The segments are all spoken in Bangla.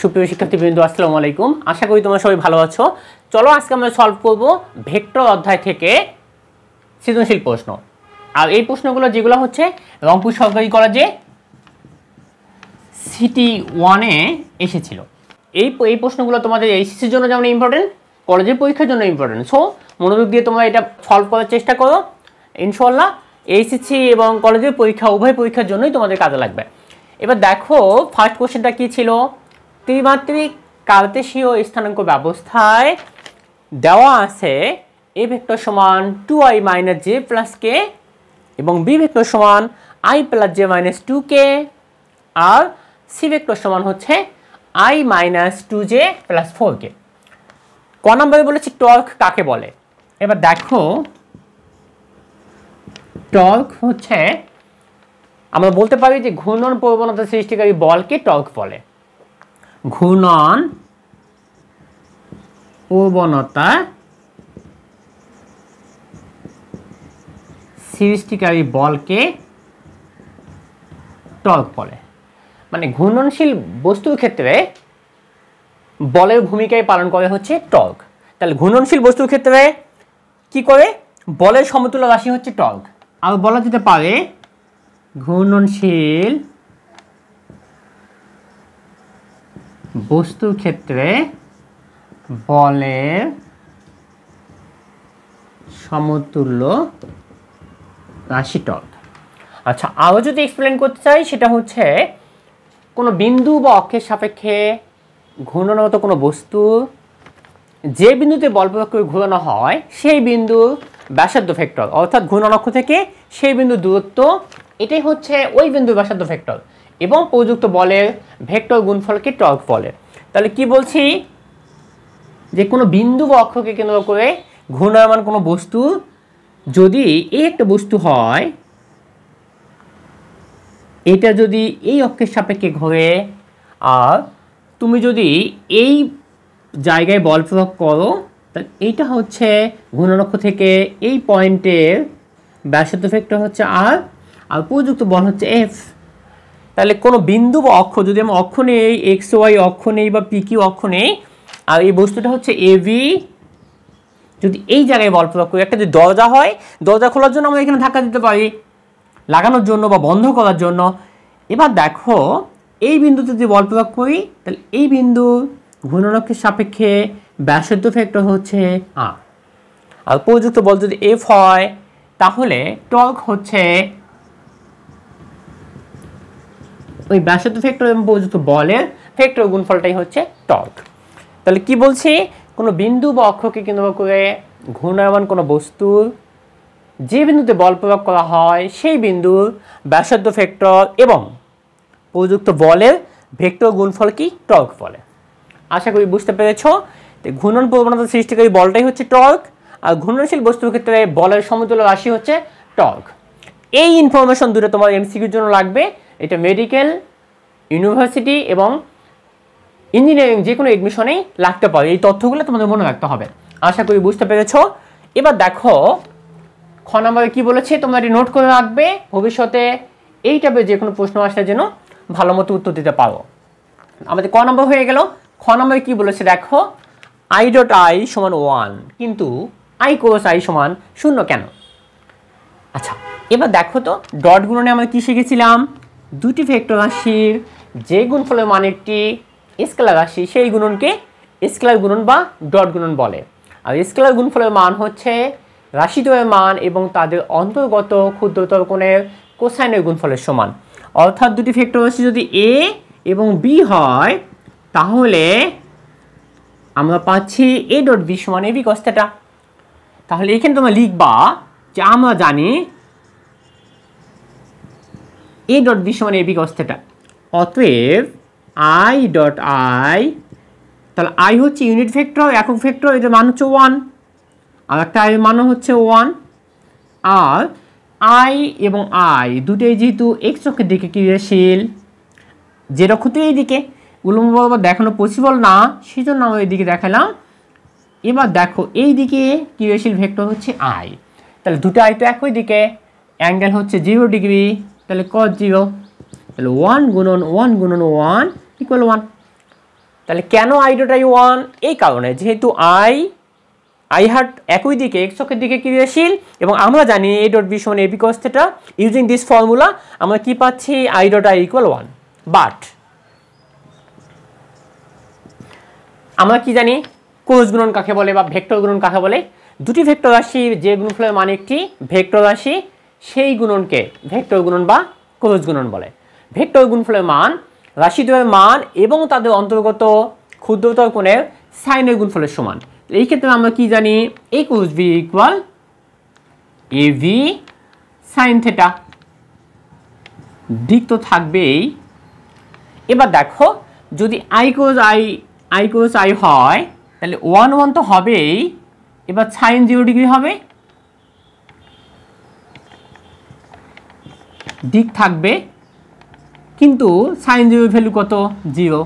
সুপ্রিয় শিক্ষার্থীবৃন্দ আসসালামু আলাইকুম, আশা করি তোমরা সবাই ভালো আছো। চলো আজকে আমরা সলভ করব ভেক্টর অধ্যায় থেকে সৃজনশীল প্রশ্ন। আর এই প্রশ্নগুলো যেগুলো হচ্ছে রংপুর সরকারি কলেজে সিটি ওয়ানে এসেছিল, এই প্রশ্নগুলো তোমাদের এইচএসির জন্য যেমন ইম্পর্টেন্ট, কলেজের পরীক্ষার জন্য ইম্পর্টেন্ট। সো মনোযোগ দিয়ে তোমরা এটা সলভ করার চেষ্টা করো, ইনশাল্লাহ এইচএসসি এবং কলেজের পরীক্ষা উভয় পরীক্ষার জন্যই তোমাদের কাজে লাগবে। এবার দেখো ফার্স্ট কোশ্চেনটা কী ছিল, ত্রিমাত্রিক কার্তেশীয় স্থানাঙ্ক ব্যবস্থায় দেওয়া আছে এ ভেক্টর সমান 2i - j + k এবং বি ভেক্টর সমান i + j - 2k আর সি ভেক্টর সমান হচ্ছে i - 2j + 4k। ক নম্বরে বলেছি টর্ক কাকে বলে। এবার দেখো টর্ক হচ্ছে, আমরা বলতে পারি যে ঘূর্ণন প্রবণতা সৃষ্টিকারী বলকে টর্ক বলে, ঘূর্ণন প্রবণতা সৃষ্টিকারী বলকে টর্ক বলে। মানে ঘূর্ণনশীল বস্তুর ক্ষেত্রে বলের ভূমিকায় পালন করে হচ্ছে টর্ক। তাহলে ঘূর্ণনশীল বস্তুর ক্ষেত্রে কি করে, বলের সমতুল্য রাশি হচ্ছে টর্ক। আর বলা যেতে পারে ঘূর্ণনশীল বস্তুর ক্ষেত্রে বলের সমতুল্য রাশি টর্ক। আচ্ছা, আরও যদি এক্সপ্লেন করতে চাই সেটা হচ্ছে কোনো বিন্দু বা অক্ষের সাপেক্ষে ঘূর্ণনরত কোনো বস্তু যে বিন্দুতে বল প্রয়োগ করে ঘোরানো হয় সেই বিন্দুর ব্যাসার্ধ ভেক্টর, অর্থাৎ ঘূর্ণন অক্ষ থেকে সেই বিন্দুর দূরত্ব, এটাই হচ্ছে ওই বিন্দুর ব্যাসার্ধ ভেক্টর এবং প্রযুক্ত বলের ভেক্টর গুণফলকে টর্ক বলে। তাহলে কি বলছি, যে কোনো বিন্দু বা অক্ষকে কেন্দ্র করে ঘূর্ণায়মান কোনো বস্তু যদি এই একটা বস্তু হয়, এটা যদি এই অক্ষের সাপেক্ষে ঘোরে আর তুমি যদি এই জায়গায় বল প্রয়োগ করো, তাহলে এইটা হচ্ছে ঘূর্ণন অক্ষ থেকে এই পয়েন্টের ব্যাসার্ধ ভেক্টর হচ্ছে আর আর প্রযুক্ত বল হচ্ছে এফ। তাহলে কোনো বিন্দু বা অক্ষ যদি আমি অক্ষ নেই, এক্স ওয়াই অক্ষ নেই বা পি কিউ অক্ষ নেই, আর এই বস্তুটা হচ্ছে এবি, যদি এই জায়গায় বল প্রয়োগ করি, একটা যদি দরজা হয়, দরজা খোলার জন্য আমরা এখানে ধাক্কা দিতে পারি লাগানোর জন্য বা বন্ধ করার জন্য। এবার দেখো এই বিন্দুতে যদি বল প্রয়োগ করি, তাহলে এই বিন্দু ঘূর্ণন অক্ষের সাপেক্ষে ব্যাসার্ধ ভেক্টর হচ্ছে আর আর প্রযুক্ত বল যদি এফ হয়, তাহলে টর্ক হচ্ছে ওই ব্যাসার্ধ ভেক্টর এবং প্রযুক্ত বলের ভেক্টর গুণফলটাই হচ্ছে টর্ক। তাহলে কি বলছি, কোনো বিন্দু বা অক্ষকে কেন্দ্র করে ঘূর্ণায়মান কোনো বস্তুর যে বিন্দুতে বল প্রয়োগ করা হয় সেই বিন্দুর ব্যাসার্ধ ভেক্টর এবং প্রযুক্ত বলের ভেক্টর গুণফলকেই টর্ক বলে। আশা করি বুঝতে পেরেছ। ঘূর্ণন প্রবণতা সৃষ্টিকারী বলটাই হচ্ছে টর্ক আর ঘূর্ণনশীল বস্তুর ক্ষেত্রে বলের সমতুল্য রাশি হচ্ছে টর্ক। এই ইনফরমেশন দুটো তোমার এমসিকিউর জন্য লাগবে। এটা মেডিকেল, ইউনিভার্সিটি এবং ইঞ্জিনিয়ারিং যে কোনো এডমিশনেই লাগতে পারে। এই তথ্যগুলো তোমাদের মনে রাখতে হবে। আশা করি বুঝতে পেরেছ। এবার দেখো খ নম্বরে কী বলেছে, তোমরা এটি নোট করে রাখবে, ভবিষ্যতে এই টাইপের যে কোনো প্রশ্ন আসার জন্য ভালো মতো উত্তর দিতে পারো। আমাদের ক নম্বর হয়ে গেল। খ নম্বরে কী বলেছে দেখো, আই ডট আই সমান 1 কিন্তু আই ক্রস আই সমান 0 কেন। আচ্ছা, এবার দেখো তো ডট গুণনে আমরা কী শিখেছিলাম, দুটি ভেক্টর রাশির যে গুণফলের মান একটি স্কেলার রাশি সেই গুণনকে স্কেলার গুণন বা ডট গুণন বলে। আর স্কেলার গুণফলের মান হচ্ছে রাশিদ্বয়ের মান এবং তাদের অন্তর্গত ক্ষুদ্রতর কোণের কোসাইনের গুণফলের সমান। অর্থাৎ দুটি ভেক্টর রাশি যদি এ এবং বি হয়, তাহলে আমরা পাচ্ছি এ ডট বি সমান এ বি কস থিটা। তাহলে এখানে তোমরা লিখবা যে আমরা জানি এ ডট বি সমান এ বি কস থিটা, অতএব আই ডট আই, তাহলে আই হচ্ছে ইউনিট ভেক্টর, একক ভেক্টর, এটার মান হচ্ছে 1 আর একটা আই মানও হচ্ছে 1। আর আই এবং আই দুটোই যেহেতু এক্স অক্ষের দিকে ক্রিয়াশীল, যে রক্ষতে এই দিকে উলম্ব বরাবর দেখানো পসিবল না, সেই জন্য আমরা এই দিকে দেখালাম। এবার দেখো এই দিকে ক্রিয়াশীল ভেক্টর হচ্ছে আই, তাহলে দুটো আই তো একই দিকে, অ্যাঙ্গেল হচ্ছে 0 ডিগ্রি, তাহলে কস 0, তাহলে 1 গুণন 1 গুণন 1 ইকুয়াল 1। তাহলে কেন আইডোটাই ওয়ান? এই কারণে যেহেতু আই হার্ট একই দিকে এক্স অক্ষের দিকে ক্রিয়াশীল এবং আমরা জানি এ ডট বি সমান A B cos theta. Using this formula আমরা কি পাচ্ছি? I dot I equal one. But আমরা কি জানি ক্রস গুণন কাকে বলে বা ভেক্টর গুণন কাকে বলে? দুটি ভেক্টর রাশি যে গুণফলের মান একটি ভেক্টর রাশি সেই গুণনকে ভেক্টর গুণন বা ক্রস গুণন বলে। ভেক্টর গুণফলের মান রাশি দ্বয়ের মান এবং তাদের অন্তর্গত ক্ষুদ্রতর কোণের সাইনের গুণফলের সমান। এই ক্ষেত্রে আমরা কি জানি এ cross B equal A V sine theta, দিক তো থাকবেই। এবার দেখো যদি আই ক্রস আই হয় তাহলে ওয়ান ওয়ান তো হবেই, এবার সাইন 0 ডিগ্রি হবে, দিক থাকবে কিন্তু সাইন 0 ভ্যালু কত? 0।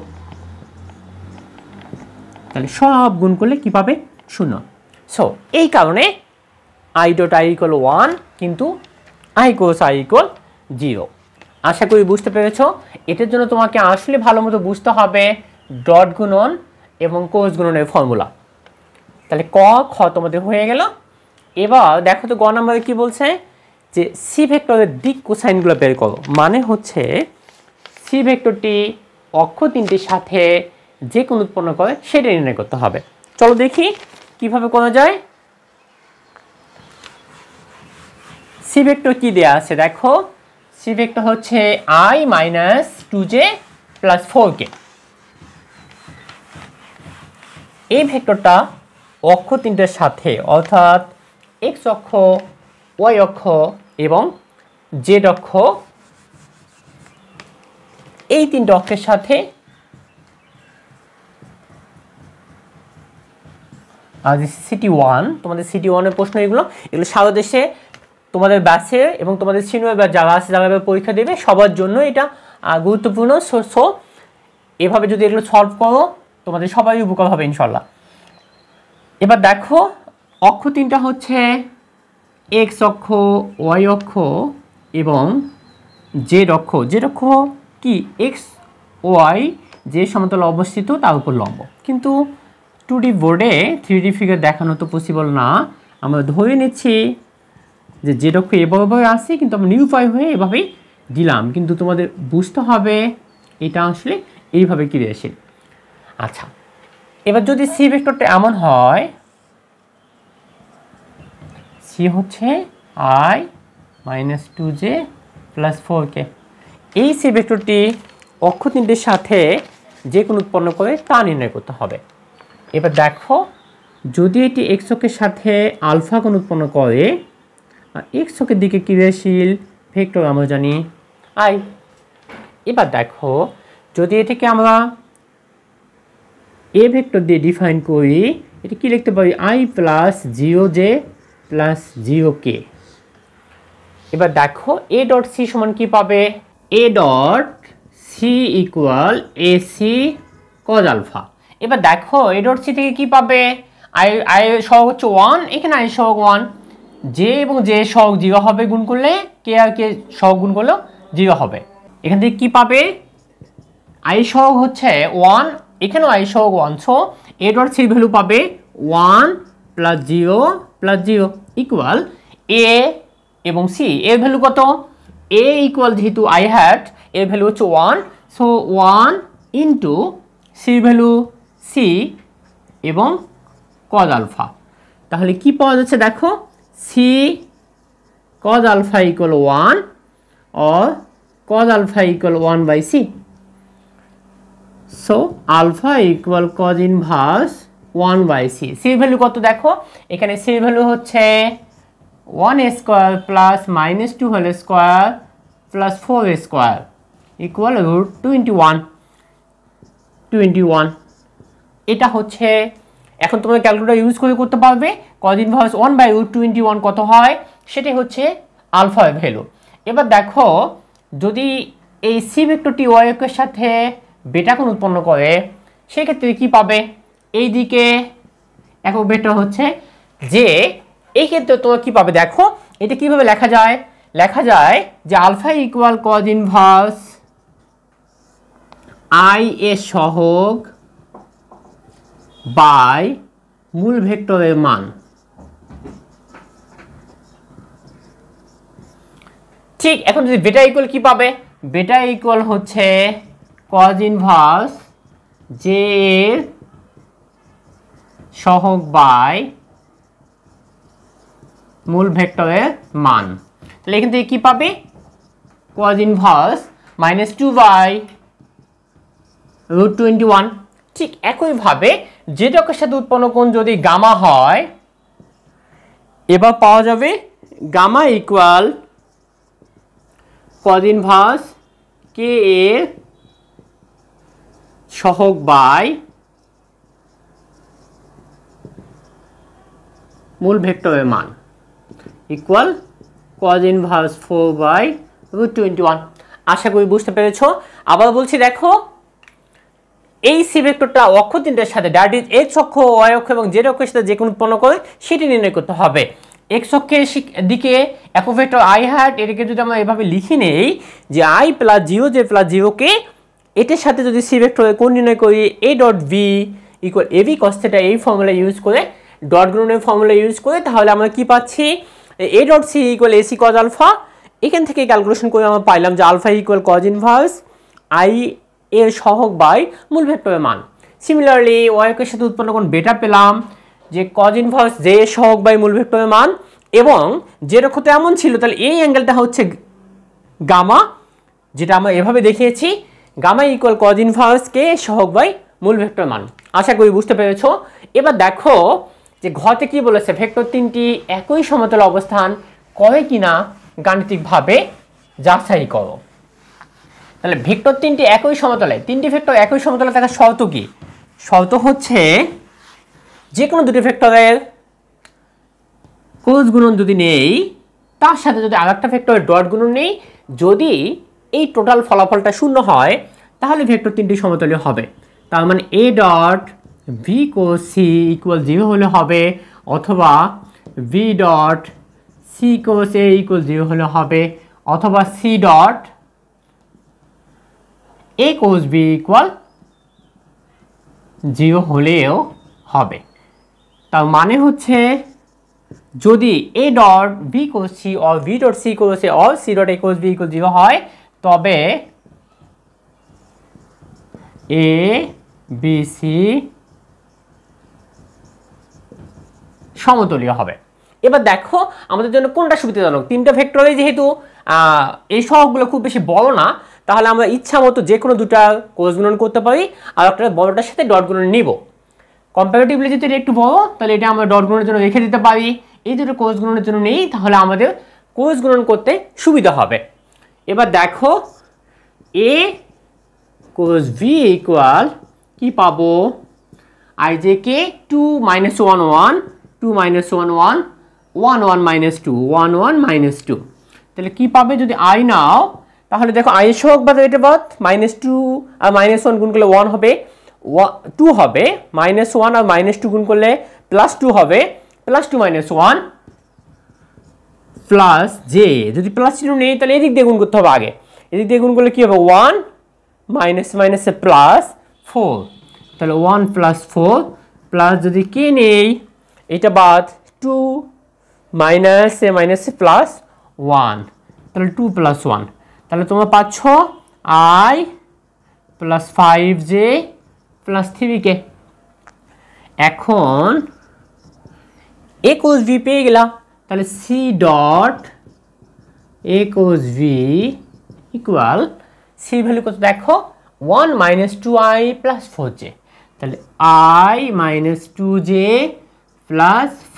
তাহলে সব গুণ করলে কি পাবে? 0। সো এই কারণে আই ডট আই ইকুয়াল 1 কিন্তু আই কোস আই ইকুয়াল 0। আশা করি বুঝতে পেরেছো। এটার জন্য তোমাকে আসলে ভালো মতো বুঝতে হবে ডট গুণন এবং কোস গুণনের ফর্মুলা। তাহলে ক খ তোমাদের হয়ে গেল। এবার দেখো তো গ নম্বরে কি বলছে, যে সি ভেক্টরের দিক কোসাইনগুলো বের করো। মানে হচ্ছে সি ভেক্টরটি অক্ষ তিনটির সাথে যে কোন উৎপন্ন করে সেটা নির্ণয় করতে হবে। চলো দেখি কিভাবে করা যায়। সি ভেক্টর কি দেয়া আছে দেখো, সি ভেক্টর হচ্ছে আই মাইনাস 2জে প্লাস 4কে। এই ভেক্টরটা অক্ষ তিনটার সাথে অর্থাৎ এক্স অক্ষ, ওয়াই অক্ষ এবং জেড অক্ষ, এই তিনটা অক্ষের সাথে আজ সিটি 1, তোমাদের সিটি 1-এর প্রশ্ন এগুলো। এগুলো সারা দেশে তোমাদের ব্যাচে এবং তোমাদের সিনিয়র ব্যাচ যারা আছে যারা পরীক্ষা দেবে সবার জন্য এটা গুরুত্বপূর্ণ। সো এভাবে যদি এগুলো সলভ করো তোমাদের সবাই উপকার হবে ইনশাল্লাহ। এবার দেখো অক্ষ তিনটা হচ্ছে এক্স অক্ষ, ওয়াই অক্ষ এবং জেড অক্ষ। জেড অক্ষ কি? এক্স ওয়াই যে সমতলে অবস্থিত তার উপর লম্ব। কিন্তু 2D বোর্ডে 3D ফিগার দেখানো তো পসিবল না। আমরা ধরে নিচ্ছি যে জেড অক্ষ এভাবে আসে, কিন্তু আমরা নিউপাই হয়ে এভাবেই দিলাম, কিন্তু তোমাদের বুঝতে হবে এটা আসলে এইভাবে কি আসে। আচ্ছা এবার যদি সি ভেক্টরটা এমন হয়, সি হচ্ছে আই মাইনাস 2জে প্লাস 4কে, এই সি ভেক্টরটি অক্ষ তিনটির সাথে যে কোনো উৎপন্ন করে তা নির্ণয় করতে হবে। এবার দেখো যদি এটি এক্স অক্ষের সাথে আলফা কোণ উৎপন্ন করে, আর এক্স অক্ষের দিকে ক্রিয়াশীল ভেক্টর আমরা জানি আই। এবার দেখো যদি এটিকে আমরা এ ভেক্টর দিয়ে ডিফাইন করি, এটা কি লিখতে পারি? আই প্লাস 0জে প্লাস 0কে। এবার দেখো এ ডট সি সমান কি পাবে? এ dot C equal A C cos alpha. এবার দেখো এ ডট সি থেকে কি পাবে? আই সহগ হচ্ছে 1, এখানে আই সহগ 1, জে এবং জে সহগ 0 হবে, গুণ করলে কে আর কে সহগ গুণ করলেও 0 হবে। এখান থেকে কি পাবে? আই সহগ হচ্ছে 1, এখানেও আই সহগ 1, সো এ ডট সি ভ্যালু পাবে 1 + 0 + 0 ইকুয়াল এ এবং সি। এর ভ্যালু কত? এ ইকুয়াল যেহেতু আই হ্যাট এর ভ্যালু হচ্ছে 1, so 1 into C value C এবং কজ আলফা। তাহলে কি পাওয়া যাচ্ছে দেখো? C cos alpha equal 1 or cos alpha equal 1/c। So alpha equal cos inverse 1/c। C value কত দেখো? এখানে সি ভ্যালু হচ্ছে 1 square plus minus 2 whole square plus 4 square equal 21। এটা হচ্ছে এখন তোমরা ক্যালকুলেটর ইউজ করে করতে পারবে কজ ইনভার্স 1/√21 কত হয়, সেটাই হচ্ছে আলফা ভ্যালু। এবার দেখো যদি এই সি ভেক্টরটি ওয়াই অক্ষের সাথে বেটা কোণ উৎপন্ন করে, সেক্ষেত্রে কি পাবে? এই দিকে একক ভেক্টর হচ্ছে যে, এই ক্ষেত্রে তোমরা কি পাবে দেখো? এটা কিভাবে লেখা যায়? লেখা যায় যে alpha equal cos inverse I এ সহগ বাই মূল ভেক্টরের মান। ঠিক এখন যদি বেটা ইকুয়াল কি পাবে, বেটা ইকুয়াল হচ্ছে কজ ইনভার্স জে এর সহগ বাই মূল ভেক্টরের মান। তাহলে এখান থেকে কি পাবে, cos inverse minus two by root 21। ঠিক একইভাবে জেড অক্ষের সাথে উৎপন্ন কোণ যদি গামা হয়, এবার পাওয়া যাবে গামা ইকুয়াল কজ ইনভার্স কে এর সহগ বাই মূল ভেক্টরের মান equal cos inverse 4 by root 21। আশা করি বুঝতে পেরেছ। আবার বলছি, দেখো এই সি ভেক্টরটা অক্ষ তিনটার সাথে দ্যাট ইজ এক্স অক্ষ, ওয়াই অক্ষ এবং জেড অক্ষের সাথে যে কোনো উৎপন্ন করে সেটি নির্ণয় করতে হবে। এক্স অক্ষের দিকে একক ভেক্টর আই হ্যাট, এটাকে যদি আমরা এভাবে লিখি নেই যে I plus zero J plus জিরোকে, এটার সাথে যদি সি ভেক্টরে কোণ নির্ণয় করি এ dot B equal A B cos theta, এই ফর্মুলা ইউজ করে ডট গুণনের ফর্মুলা ইউজ করে, তাহলে আমরা কি পাচ্ছি এ dot C equal A C cos alpha. এখান থেকে ক্যালকুলেশন করে আমরা পাইলাম যে alpha equal cos inverse I এর সহগ বাই মূল ভেক্টরের মান। সিমিলারলি ওয়াই অক্ষের সাথে উৎপন্ন কোণ বেটা পেলাম যে কজ ইনভার্স জে এর সহগ বাই মূল ভেক্টরের মান, এবং জেড অক্ষ তো এমন ছিল, তাহলে এই অ্যাঙ্গেলটা হচ্ছে গামা, যেটা আমরা এভাবে দেখিয়েছি গামা ইকুয়াল কজ ইনভার্স কে সহগ বাই মূল ভেক্টরের মান। আশা করি বুঝতে পেরেছ। এবার দেখো যে ঘতে কি বলেছে, ভেক্টর তিনটি একই সমতলে অবস্থান করে কিনা গাণিতিকভাবে যাচাই করো। তাহলে ভেক্টর তিনটি একই সমতলে, তিনটি ভেক্টর একই সমতলে থাকার শর্ত কি? শর্ত হচ্ছে যে কোনো দুটি ভেক্টরের ক্রস গুণন যদি নেই, তার সাথে যদি আরেকটা ভেক্টরের ডট গুণন নেই, যদি এই টোটাল ফলাফলটা শূন্য হয় তাহলে ভেক্টর তিনটি সমতলে হবে। তার মানে এ dot V cross C equal 0 হলে হবে, অথবা V dot C cross A equal 0 হলে হবে, অথবা C dot A cross B equal 0 হলেও হবে। তার মানে হচ্ছে যদি এ dot B cross C or B dot C cross A or C dot A cross B equal 0 হয়, তবে এ বি সি সমতলীয় হবে। এবার দেখো আমাদের জন্য কোনটা সুবিধাজনক। তিনটা ভেক্টরে যেহেতু এই সহগগুলো খুব বেশি বড় না, তাহলে আমরা ইচ্ছা মতো যে কোনো দুটা ক্রস গুণন করতে পারি, আর একটা বড়টার সাথে ডট গুণন নিব। কম্পারেটিভলি যদি এটা একটু বড়, তাহলে এটা আমরা ডট গুণনের জন্য রেখে দিতে পারি, এই দুটো ক্রস গুণনের জন্য নেই, তাহলে আমাদের ক্রস গুণন করতে সুবিধা হবে। এবার দেখো এ ক্রস ভি ইকুয়াল কি পাবো, আই জে কে 2 - 1 1 2 - 1 1 1 1 - 2 1 1 - 2। তাহলে কী পাবে যদি আই নাও, তাহলে দেখো আই এর সহগ বাদ এটা বাদ, -2 আর -1 গুণ করলে 1 হবে, 2 হবে, -1 আর -2 গুণ করলে +2 হবে, +2 - 1 প্লাস জে, যদি প্লাস চিহ্ন নেই তাহলে এদিক দিয়ে গুণ করতে হবে আগে, এদিক দিয়ে গুণ করলে কী হবে 1 - এ +4, তাহলে 1 + 4 প্লাস যদি কে নেই এটা বাদ 2 - এ +1, তাহলে 2 + 1, তাহলে তোমরা পাচ্ছ I plus 5 J plus 3 K. এখন এ ক্রস ভি পেয়ে গেলাম, তাহলে C dot A cross V equal C value কত দেখো 1 - 2i + 4j, তাহলে I -2j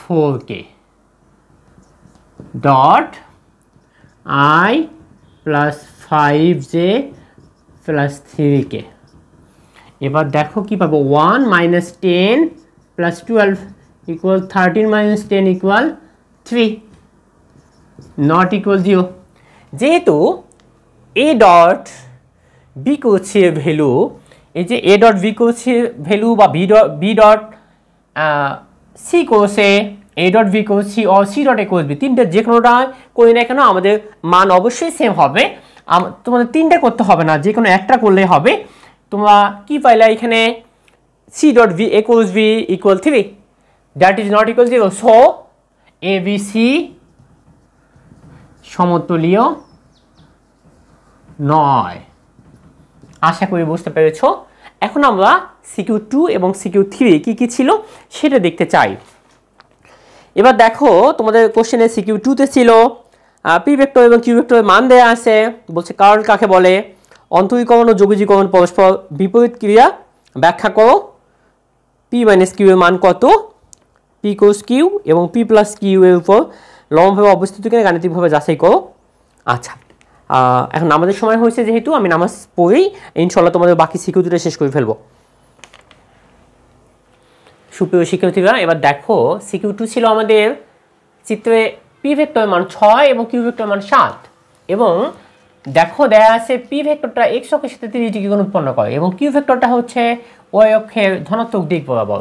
+4k dot I +5j +3k। এবার দেখো কি পাবো 1 - 10 + 12 ইকুয়াল 13 - 10 ইকুয়াল 3 নট ইকুয়াল 0। যেহেতু এ dot B cross C value, এই যে A dot B cross C value বা B dot C cross A dot B cross C or C dot A cross B, তিনটা যে কোনোটা করি না কেন আমাদের মান অবশ্যই সেম হবে। তোমাদের তিনটা করতে হবে না, যে কোনো একটা করলেই হবে। তোমরা কি পাইলা, এখানে C dot V equals V equal 3. That is not equal to 0. So, ABC সমতুল্য নয়। আশা করি বুঝতে পেরেছো। এখন আমরা CQ2 এবং CQ3 কি কি ছিল সেটা দেখতে চাই। এবার দেখো তোমাদের কোশ্চেনে CQ2 তে ছিল p ভেক্টর এবং q ভেক্টরের মান দেয়া আছে। বলছে কারণ কাকে বলে, অন্তরীকরণ ও যোগীকরণ পরস্পর বিপরীত ক্রিয়া ব্যাখ্যা করো। p - q এর মান কত, p cos q এবং p plus q এর উপর লম্বভাবে অবস্থিত কিনা গাণিতিকভাবে যাচাই করো। আচ্ছা, এখন আমাদের সময় হয়েছে, যেহেতু আমি নামাজ পড়ি, ইনশাআল্লাহ তোমাদের বাকি সিকিউরিটিটা শেষ করে ফেলবো। সুপ্রিয় শিক্ষার্থীরা, এবার দেখো সিকিউ2 ছিল আমাদের চিত্রে পি ভেক্টরের মান 6 এবং কিউ ভেক্টরের মান 7, এবং দেখো দেয়া আছে পি ভেক্টরটা এক্স অক্ষের সাথে 30 ডিগ্রি কোণ উৎপন্ন করে এবং কিউ ভেক্টরটা হচ্ছে ওয়াই অক্ষের ধনাত্মক দিক বরাবর।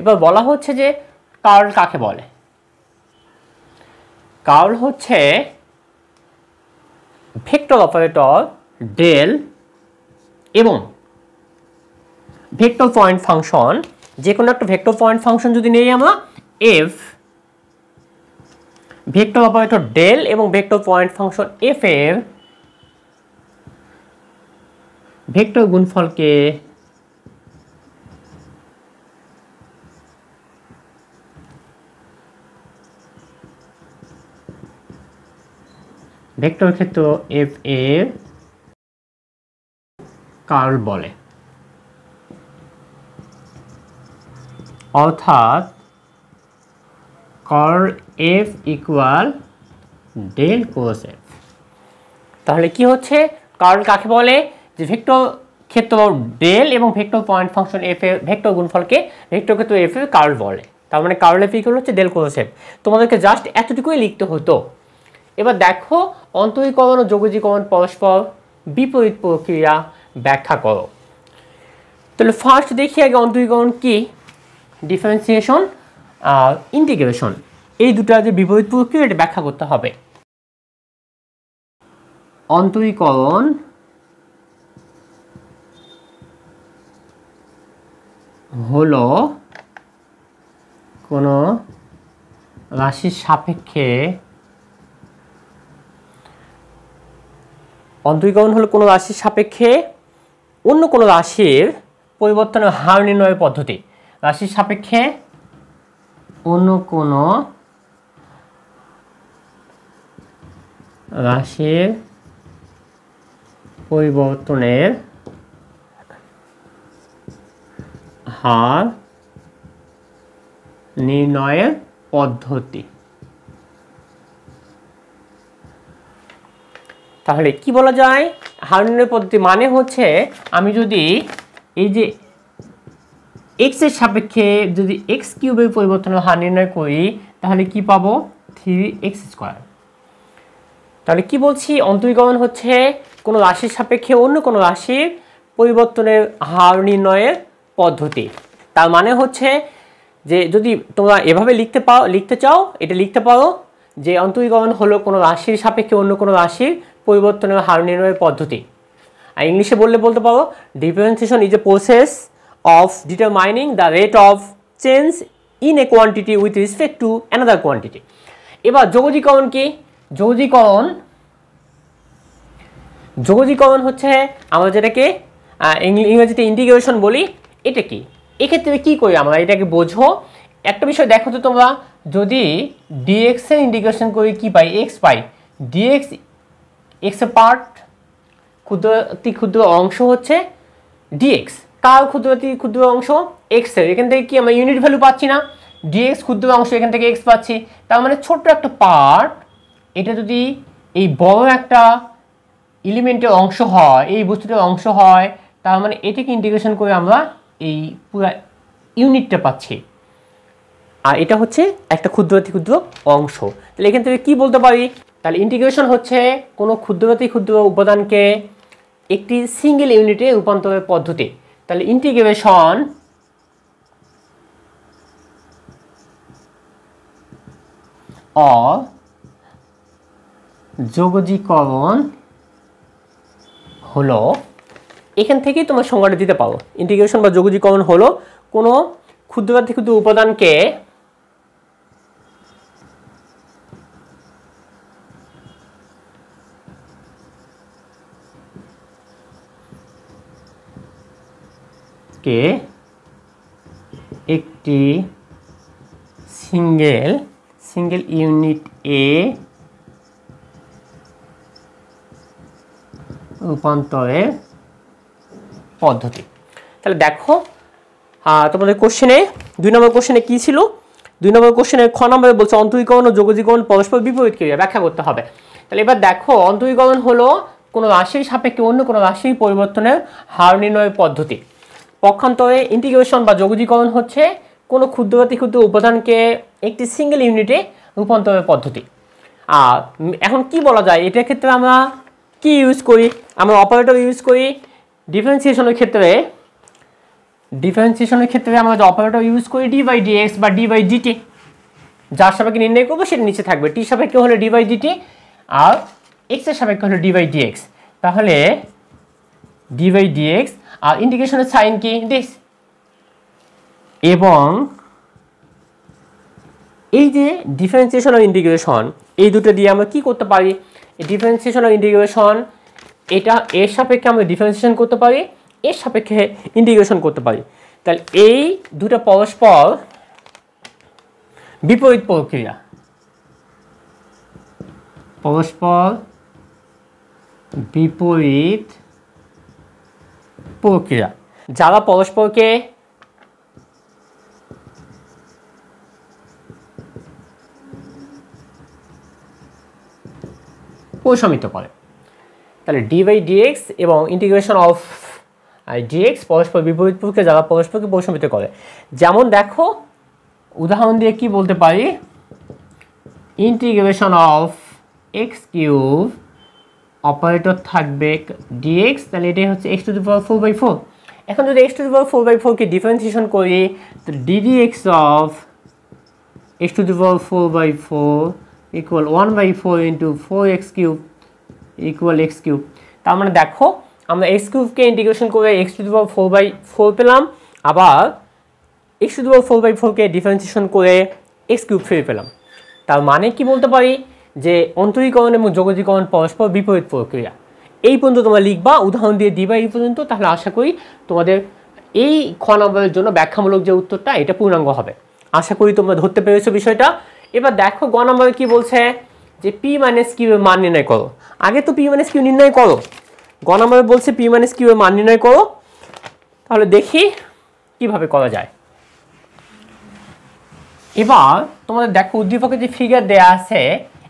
এবার বলা হচ্ছে যে কার্ল কাকে বলে। কার্ল হচ্ছে ভেক্টর অপারেটর ডেল এবং ভেক্টর পয়েন্ট ফাংশন, যে কোনো একটা ভেক্টর পয়েন্ট ফাংশন যদি নেই আমরা এফ, ভেক্টর অপারেটর ডেল এবং ভেক্টর পয়েন্ট ফাংশন এফ এর ভেক্টর গুণফলকে ভেক্টর ক্ষেত্র এফ এর কার্ল বলে। অর্থাৎ curl F equal del cross F. তাহলে কি হচ্ছে, কার্ল কাকে বলে, যে ভেক্টর ক্ষেত্র ডেল এবং ভেক্টর পয়েন্ট ফাংশন এফ এর ভেক্টর গুণফলকে ভেক্টর ক্ষেত্র এফ এর কার্ল বলে। তার মানে কার্ল এফ ইকুয়াল হচ্ছে ডেল কোস এফ। তোমাদেরকে জাস্ট এতটুকুই লিখতে হতো। এবার দেখো অন্তরীকরণ ও যোগীকরণ পরস্পর বিপরীত প্রক্রিয়া ব্যাখ্যা করো। তাহলে ফার্স্ট দেখি আগে অন্তরীকরণ কি, ডিফারেন্সিয়েশন আর ইন্টিগ্রেশন, এই দুটো যে বিপরীত প্রক্রিয়া এটা ব্যাখ্যা করতে হবে। অন্তরীকরণ হলো কোনো রাশির সাপেক্ষে, অন্তরীকরণ হলো কোনো রাশির সাপেক্ষে অন্য কোনো রাশির পরিবর্তনের হার নির্ণয়ের পদ্ধতি। রাশির সাপেক্ষে অন্য কোনো রাশির পরিবর্তনের হার নির্ণয়ের পদ্ধতি। তাহলে কি বলা যায়, হার নির্ণয়ের পদ্ধতি মানে হচ্ছে আমি যদি এই যে এক্স এর সাপেক্ষে যদি এক্স কিউবের পরিবর্তনের হার নির্ণয় করি তাহলে কি পাবো, 3x²। তাহলে কি বলছি, অন্তরীকরণ হচ্ছে কোনো রাশির সাপেক্ষে অন্য কোনো রাশির পরিবর্তনের হার নির্ণয়ের পদ্ধতি। তার মানে হচ্ছে যে যদি তোমরা এভাবে লিখতে চাও এটা লিখতে পারো যে অন্তরীকরণ হলো কোনো রাশির সাপেক্ষে অন্য কোনো রাশির পরিবর্তনের হার নির্ণয়ের পদ্ধতি। আর ইংলিশে বলতে পারো differentiation is a process of determining the rate of change in a quantity with respect to another quantity. এবার যোগীকরণ কি, যোগীকরণ হচ্ছে আমরা যেটাকে ইংরেজিতে ইন্টিগ্রেশন বলি। এটা কি, এক্ষেত্রে কি করি আমরা, এটাকে বোঝো। একটা বিষয় দেখো তো তোমরা, যদি dx এর ইন্টিগ্রেশন করি কি পাই, x পাই। dx x এর পার্ট, ক্ষুদ্র অংশ হচ্ছে dx। কার ক্ষুদ্র অংশ, এক্স এর। এখান থেকে কি আমরা ইউনিট ভ্যালু পাচ্ছি না, ডিএক্স ক্ষুদ্র অংশ, এখান থেকে এক্স পাচ্ছি। তার মানে ছোট্ট একটা পার্ট, এটা যদি এই বড় একটা এলিমেন্টের অংশ হয়, এই বস্তুটার অংশ হয়, তার মানে এটাকে ইন্টিগ্রেশন করে আমরা এই পুরা ইউনিটটা পাচ্ছি। আর এটা হচ্ছে একটা ক্ষুদ্র অংশ। তাহলে এখান থেকে কি বলতে পারি, তাহলে ইন্টিগ্রেশন হচ্ছে কোনো ক্ষুদ্র উপাদানকে একটি সিঙ্গেল ইউনিটে রূপান্তরের পদ্ধতি। তাহলে ইন্টিগ্রেশন অ যোগীকরণ হলো, এখান থেকেই তোমরা সংজ্ঞাটা দিতে পারো, ইন্টিগ্রেশন বা যোগীকরণ হলো কোনো ক্ষুদ্রতা থেকে ক্ষুদ্র উপাদানকে একটি সিঙ্গেল ইউনিট এ রূপান্তরের পদ্ধতি। তাহলে দেখো তোমাদের কোশ্চেনে 2 নম্বর কোশ্চেনে কি ছিল, 2 নম্বর কোশ্চেনে খ নম্বরে বলছে অন্তরীকরণ ও যোগজীকরণ পরস্পর বিপরীত ক্রিয়া ব্যাখ্যা করতে হবে। তাহলে এবার দেখো, অন্তরীকরণ হলো কোনো রাশির সাপেক্ষে অন্য কোনো রাশির পরিবর্তনের হার নির্ণয়ের পদ্ধতি। পক্ষান্তরে ইন্টিগ্রেশন বা যোগজীকরণ হচ্ছে কোনো ক্ষুদ্রতি ক্ষুদ্র উপাদানকে একটি সিঙ্গেল ইউনিটে রূপান্তরের পদ্ধতি। আর এখন কি বলা যায়, এটার ক্ষেত্রে আমরা কি ইউজ করি, আমরা অপারেটর ইউজ করি। ডিফারেন্সিয়েশনের ক্ষেত্রে আমরা যে অপারেটর ইউজ করি ডি বাই ডি এক্স বা ডি বাই ডিটি, যার সাপেক্ষে নির্ণয় করবো সেটা নিচে থাকবে, টি সাপেক্ষে হলে ডি বাই ডিটি আর এক্সের সাপেক্ষে হলে ডি বাই ডি এক্স। তাহলে ডি বাই ডি এক্স আর ইন্টিগ্রেশনের সাইন কি ডিএক্স। এবং এই যে ডিফারেন্সিয়েশন আর ইন্টিগ্রেশন, এই দুটো দিয়ে আমরা কি করতে পারি, ডিফারেন্সিয়েশন আর ইন্টিগ্রেশন এটা এর সাপেক্ষে আমরা ডিফারেন্সিয়েশন করতে পারি, এর সাপেক্ষে ইন্টিগ্রেশন করতে পারি। তাহলে এই দুটো পরস্পর বিপরীত প্রক্রিয়া, পরস্পর বিপরীত প্রক্রিয়া, যারা পরস্পরকে প্রশমিত করে। তাহলে ডি বাই ডিএক্স এবং ইন্টিগ্রেশন অফ ডিএক্স পরস্পর বিপরীত প্রক্রিয়া, যারা পরস্পরকে প্রশমিত করে। যেমন দেখো উদাহরণ দিয়ে কি বলতে পারি, integration of x cube operator থাকবে ডিএক্স, তাহলে এটাই হচ্ছে এক্স টু দি পাওয়ার 4/4। এখন যদি এক্স টু দি পাওয়ার 4/4কে ডিফারেন্সিয়েশন করি, তো d d x of x to the power 4/4 equal 1/4 into 4x³ equal x³। তার মানে দেখো আমরা x³ কে ইন্টিগ্রেশন করে এক্স টু দি পাওয়ার 4/4 পেলাম, আবার এক্স টু দি পাওয়ার 4/4কে ডিফারেন্সিয়েশন করে x³ ফিরে পেলাম। তার মানে কি বলতে পারি যে অন্তরীকরণ এবং যোগজীকরণ পরস্পর বিপরীত প্রক্রিয়া। এই পর্যন্ত তোমরা লিখবা, উদাহরণ দিয়ে দিবা এই পর্যন্ত। তাহলে আশা করি তোমাদের এই খ নম্বরের জন্য ব্যাখ্যামূলক যে উত্তরটা এটা পূর্ণাঙ্গ হবে। আশা করি তোমরা ধরতে পেরেছো বিষয়টা। এবার দেখো গ নম্বরে কী বলছে, যে পি মাইনাস কিউবের মান নির্ণয় করো। আগে তো পি মাইনাস কিউ নির্ণয় করো, গ নম্বরে বলছে পি মাইনাস কিউবের মান নির্ণয় করো। তাহলে দেখি কিভাবে করা যায়। এবার তোমাদের দেখো উদ্দীপকে যে ফিগার দেয়া আছে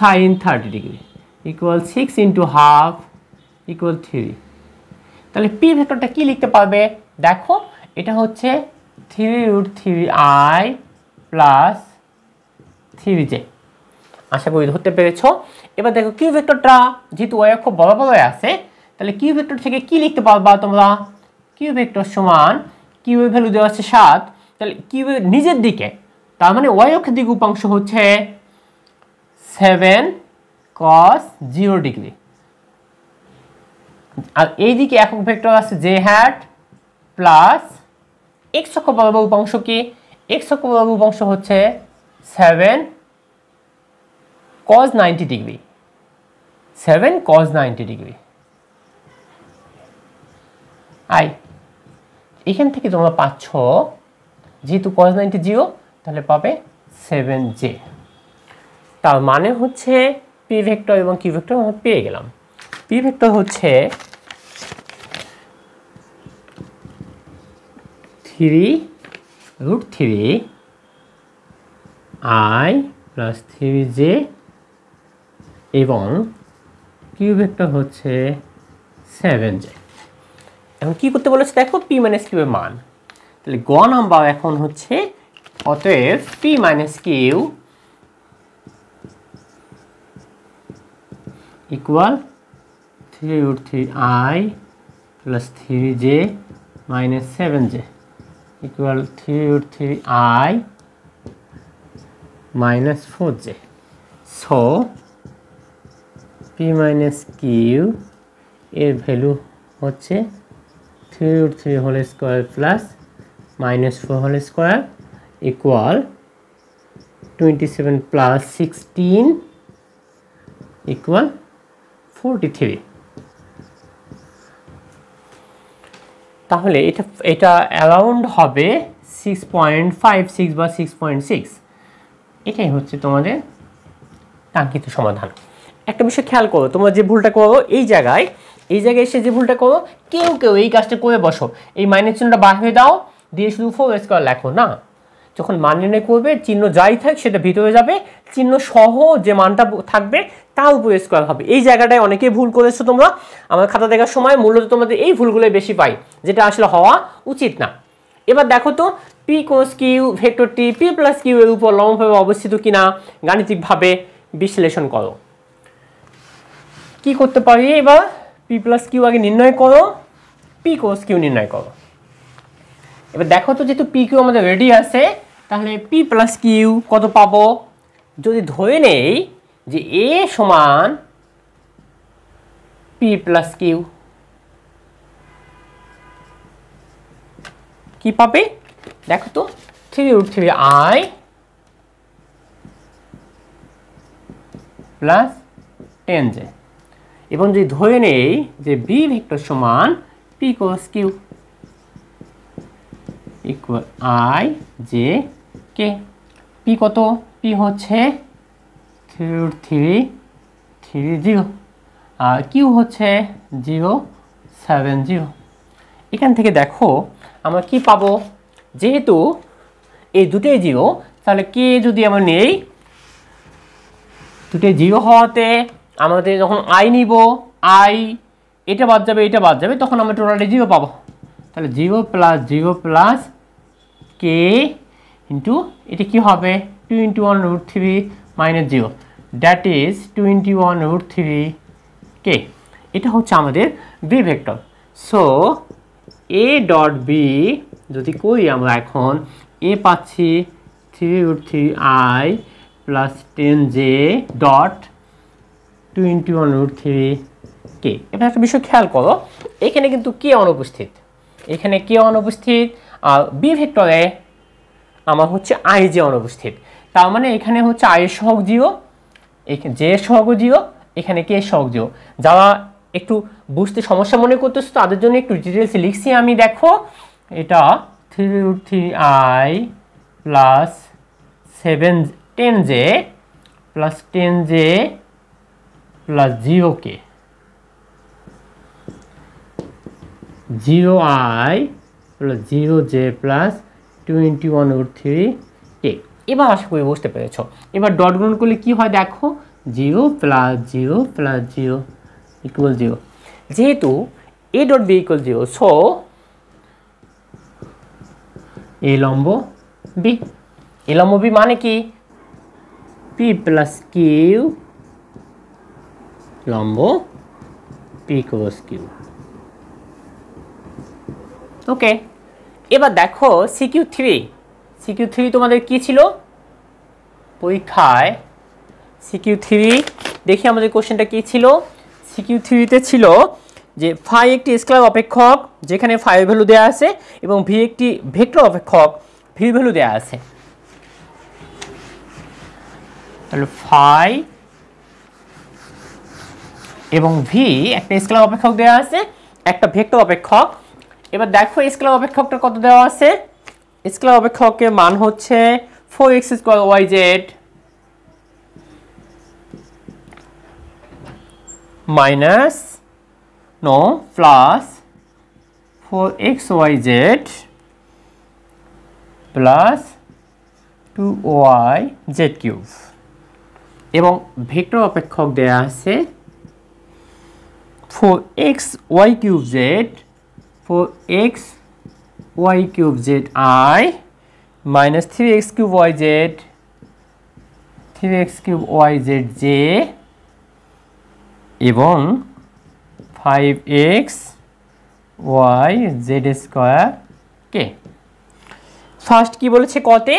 sin 30° ইকুয়াল 6 into 1/2 ইকুয়াল 3। তাহলে পি ভেক্টরটা কি লিখতে পারবে, দেখো এটা হচ্ছে 3√3i প্লাস 3j। আশা করি ধরতে পেরেছ। এবার দেখো কিউ ভেক্টরটা যেহেতু y অক্ষ বরাবর আছে, তাহলে কিউ ভেক্টর থেকে কি লিখতে পারবা তোমরা, কিউ ভেক্টর সমান কিউ এর ভ্যালু দেওয়া আছে 7, তাহলে কিউ এর নিজের দিকে তার মানে y অক্ষের দিকে উপাংশ হচ্ছে 7 cos 0°। আর এইদিকে একক ভেক্টর আছে j প্লাস x অক্ষ বরাবর উপাংশ, কি x অক্ষ বরাবর উপাংশ হচ্ছে 7 cos 90°, 7 cos 90°। এখান থেকে তোমরা পাচ্ছ যেহেতু cos 90 0, তাহলে পাবে 7j। তার মানে হচ্ছে পি ভেক্টর এবং কিউ ভেক্টর আমরা পেয়ে গেলাম। পি ভেক্টর হচ্ছে 3√3i প্লাস 3j এবং কিউ ভেক্টর হচ্ছে 7j। এখন কী করতে বলেছে দেখো, পি মাইনাস কিউবের মান। তাহলে গ নাম্বার এখন হচ্ছে অতএব P minus Q equal 3√3i plus 3j minus 7j equal 3√3i minus 4j। So p minus Q এর ভ্যালু হচ্ছে 3√3 whole square plus minus 4 whole square equal 27 plus 16 equal 43। তাহলে এটা অ্যারাউন্ড হবে 6.56 বা 6.6। এটাই হচ্ছে তোমাদের কাঙ্ক্ষিত সমাধান। একটা বিষয় খেয়াল করো, তোমরা যে ভুলটা করো এই জায়গায় এসে যে ভুলটা করো, কেউ কেউ এই কাজটা করে বসো, এই মাইনাস চিহ্নটা বার হয়ে দাও, দিয়ে শুধু 4 স্কয়ার লেখো। না, যখন মান নির্ণয় করবে চিহ্ন যাই থাক সেটা ভিতরে যাবে, চিহ্ন সহ যে মানটা থাকবে তার উপরে স্কয়ার হবে। এই জায়গাটায় অনেকেই ভুল করেছো তোমরা। আমার খাতা দেখার সময় মূলত তোমাদের এই ভুলগুলোই বেশি পাই, যেটা আসলে হওয়া উচিত না। এবার দেখো তো পি কোস কিউ ভেক্টরটি পি প্লাস কিউ এর উপর লম্বভাবে অবস্থিত কিনা গাণিতিকভাবে বিশ্লেষণ করো। কি করতে পারি এবার? পি প্লাস কিউ আগে নির্ণয় করো, পি কোস কিউ নির্ণয় করো। এবার দেখো তো যেহেতু পি কিউ আমাদের রেডি আছে, তাহলে পি প্লাস কিউ কত পাবো? যদি ধরে নেই যে এ সমান পি প্লাস কিউ, কি পাবে দেখো তো? 3√3i plus 10j। এবং যদি ধরে নেই যে বি ভেক্টর সমান P cos Q equal i j k। P কত? পি হচ্ছে 3√3 30 আর কিউ হচ্ছে 070। এখান থেকে দেখো আমরা কি পাবো, যেহেতু এই দুটোই 0, তাহলে কে যদি আমরা নেই, দুটোই 0 হওয়াতে আমাদের যখন i নিব, i এটা বাদ যাবে এটা বাদ যাবে, তখন আমরা টোটালি 0 পাবো। তাহলে 0 প্লাস k ইন্টু এটা কি হবে 2 × 1√3 মাইনাস 0, দ্যাট ইজ 21√3 k। এটা হচ্ছে আমাদের B vector. So a dot b যদি করি আমরা, এখন a পাচ্ছি 3√3i plus 10j dot 21√3 k। এবার একটা বিষয় খেয়াল করো, এখানে কিন্তু k অনুপস্থিত, এখানে k অনুপস্থিত, আর b ভেক্টরে আমার হচ্ছে ij অনুপস্থিত। তার মানে এখানে হচ্ছে i এর সহগ 0, এখানে j এর সহগ 0, এখানে k এর সহগ 0। যারা একটু বুঝতে সমস্যা মনে করতেছ তাদের জন্য একটু ডিটেলস লিখছি আমি। দেখো এটা 3√3i plus 10j plus 0k, 0i plus 0j plus 21√3k। এবার আশা করি বুঝতে পেরেছ। এবার ডট গুণ করলে কি হয় দেখো, 0 প্লাস 0 প্লাস 0 ইকুয়াল 0, যেহেতু a dot b equal 0। So a লম্ব b, a লম্ব b মানে কি p প্লাস কিউ লম্ব p কোস কিউ। ওকে, এবার দেখো সিকিউ থ্রি তোমাদের কি ছিল পরীক্ষায়? সিকিউ থ্রি দেখি আমাদের কোশ্চেনটা কি ছিল। সিকিউ থ্রিতে ছিল যে ফাই একটি স্কেলার অপেক্ষক যেখানে ফাই ভ্যালু দেওয়া আছে, এবং ভি একটি ভেক্টর অপেক্ষক ভি ভ্যালু দেওয়া আছে। তাহলে ফাই এবং ভি একটা স্কেলার অপেক্ষক দেওয়া আছে, একটা ভেক্টর অপেক্ষক। এবার দেখো স্কেলার অপেক্ষকটা কত দেওয়া আছে? স্কেলার অপেক্ষকের মান হচ্ছে 4x² yz minus no plus 4xyz plus 2yz³ এবং ভেক্টর অপেক্ষক দেয়া আছে 4xy³ z 4x y cube z I minus 3x cube y z 3x cube y z j এবং 5x y z square k first কি বলেছে কতে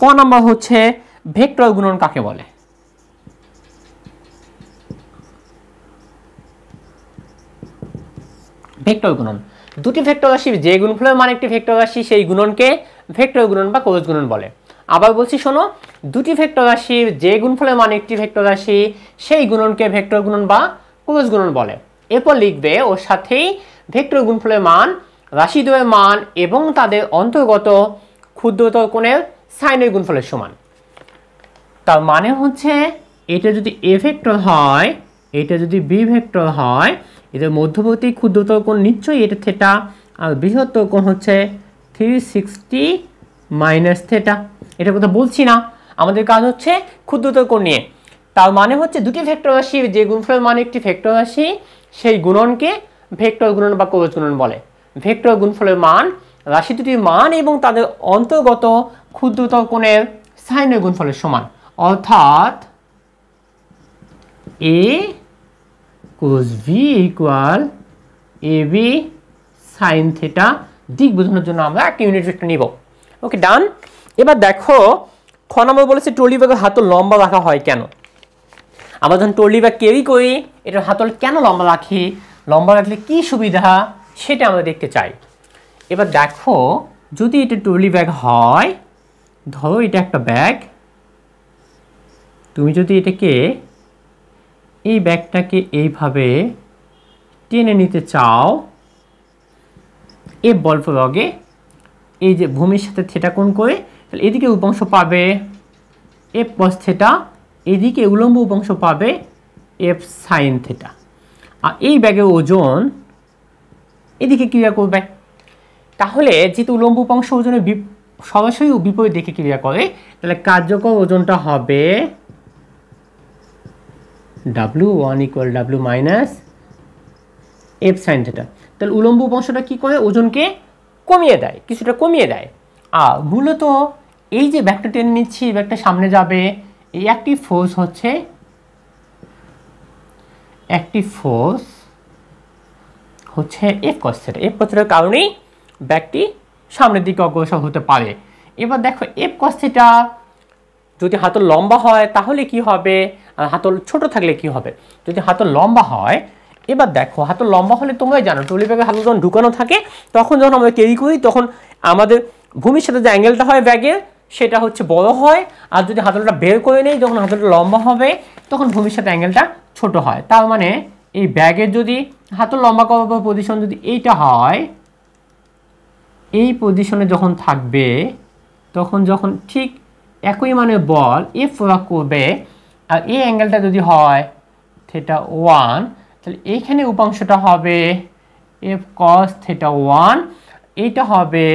ক নাম্বার হচ্ছে ভেক্টর গুণন কাকে বলে ভেক্টর গুণন দুটি ভেক্টর রাশি যে গুণফলের মান একটি ভেক্টর রাশি সেই গুণনকে ভেক্টর গুণন বা ক্রস গুণন বলে আবার বলছি শোনো দুটি ভেক্টর রাশি যে গুণফলের মান একটি ভেক্টর রাশি সেই গুণনকে ভেক্টর গুণন বা ক্রস গুণন বলে এরপর লিখবে ওর সাথেই ভেক্টর গুণফলের মান রাশি দ্বয়ের মান এবং তাদের অন্তর্গত ক্ষুদ্রতর কোণের সাইনের গুণফলের সমান তার মানে হচ্ছে এটা যদি এ ভেক্টর হয় এটা যদি বি ভেক্টর হয় এদের মধ্যবর্তী ক্ষুদ্রতর কোণ নিশ্চয়ই এটা থেটা আর বৃহত্তর কোণ হচ্ছে 360 মাইনাস থেটা এটা কথা বলছি না আমাদের কাজ হচ্ছে ক্ষুদ্রতর কোণ নিয়ে তার মানে হচ্ছে দুটি ভেক্টর রাশি যে গুণফলের মান একটি ভেক্টর রাশি সেই গুণনকে ভেক্টর গুণন বা ক্রস গুণন বলে ভেক্টর গুণফলের মান রাশি দুটির মান এবং তাদের অন্তর্গত ক্ষুদ্রতর কোণের সাইনের গুণফলের সমান অর্থাৎ a cos v equal ab sin theta দিক বোঝানোর জন্য আমরা একটা ইউনিট ভেক্টর নিব ওকে ডান এবার দেখো খ নম্বর বলেছে ট্রলি ব্যাগের হাতল লম্বা রাখা হয় কেন আমরা যখন ট্রলি ব্যাগ ক্যারি করি এটার হাতল কেন লম্বা রাখি লম্বা রাখলে কি সুবিধা সেটা আমরা দেখতে চাই এবার দেখো যদি এটা ট্রলি ব্যাগ হয় ধরো এটা একটা ব্যাগ তুমি যদি এটাকে এই ব্যাগটাকে এইভাবে টেনে নিতে চাও এ বল প্রয়োগে এই যে ভূমির সাথে থেটা কোণ করে তাহলে এদিকে উপাংশ পাবে এফ কস থেটা এদিকে উলম্ব উপাংশ পাবে এফ সাইন থেটা আর এই ব্যাগের ওজন এদিকে ক্রিয়া করবে তাহলে যেহেতু উলম্ব উপাংশ ওজনের সরাসরি বিপরীত দিকে ক্রিয়া করে তাহলে কার্যকর ওজনটা হবে w1 equal w minus f sin theta তাহলে উলম্ব উপাংশটা কি করে ওজনকে কমিয়ে দেয় কিছুটা কমিয়ে দেয় আর মূলত এই যে ব্যাগটা টেনে নিচ্ছি ব্যাগটা সামনে যাবে এই একটি ফোর্স হচ্ছে f cos theta f cos theta এর কারণেই ব্যাগটি সামনের দিকে অগ্রসর হতে পারে এবার দেখো f cos theta যদি হাতল লম্বা হয় তাহলে কি হবে হাতল ছোট থাকলে কি হবে যদি হাতল লম্বা হয় এবার দেখো হাতল লম্বা হলে তোমরাই জানো ট্রলি ব্যাগে হাতল যখন ঢুকানো থাকে তখন যখন আমরা ক্যারি করি তখন আমাদের ভূমির সাথে যে অ্যাঙ্গেলটা হয় ব্যাগের সেটা হচ্ছে বড় হয় আর যদি হাতলটা বের করে নেই যখন হাতলটা লম্বা হবে তখন ভূমির সাথে অ্যাঙ্গেলটা ছোট হয় তার মানে এই ব্যাগের যদি হাতল লম্বা করার পজিশন যদি এইটা হয় এই পজিশনে যখন থাকবে তখন ঠিক একই মানে বল এফ প্রয়োগ করবে আর এই অ্যাঙ্গেলটা যদি হয় থেটা ওয়ান তাহলে এইখানে উপাংশটা হবে এফ কস থেটা ওয়ান এইটা হবে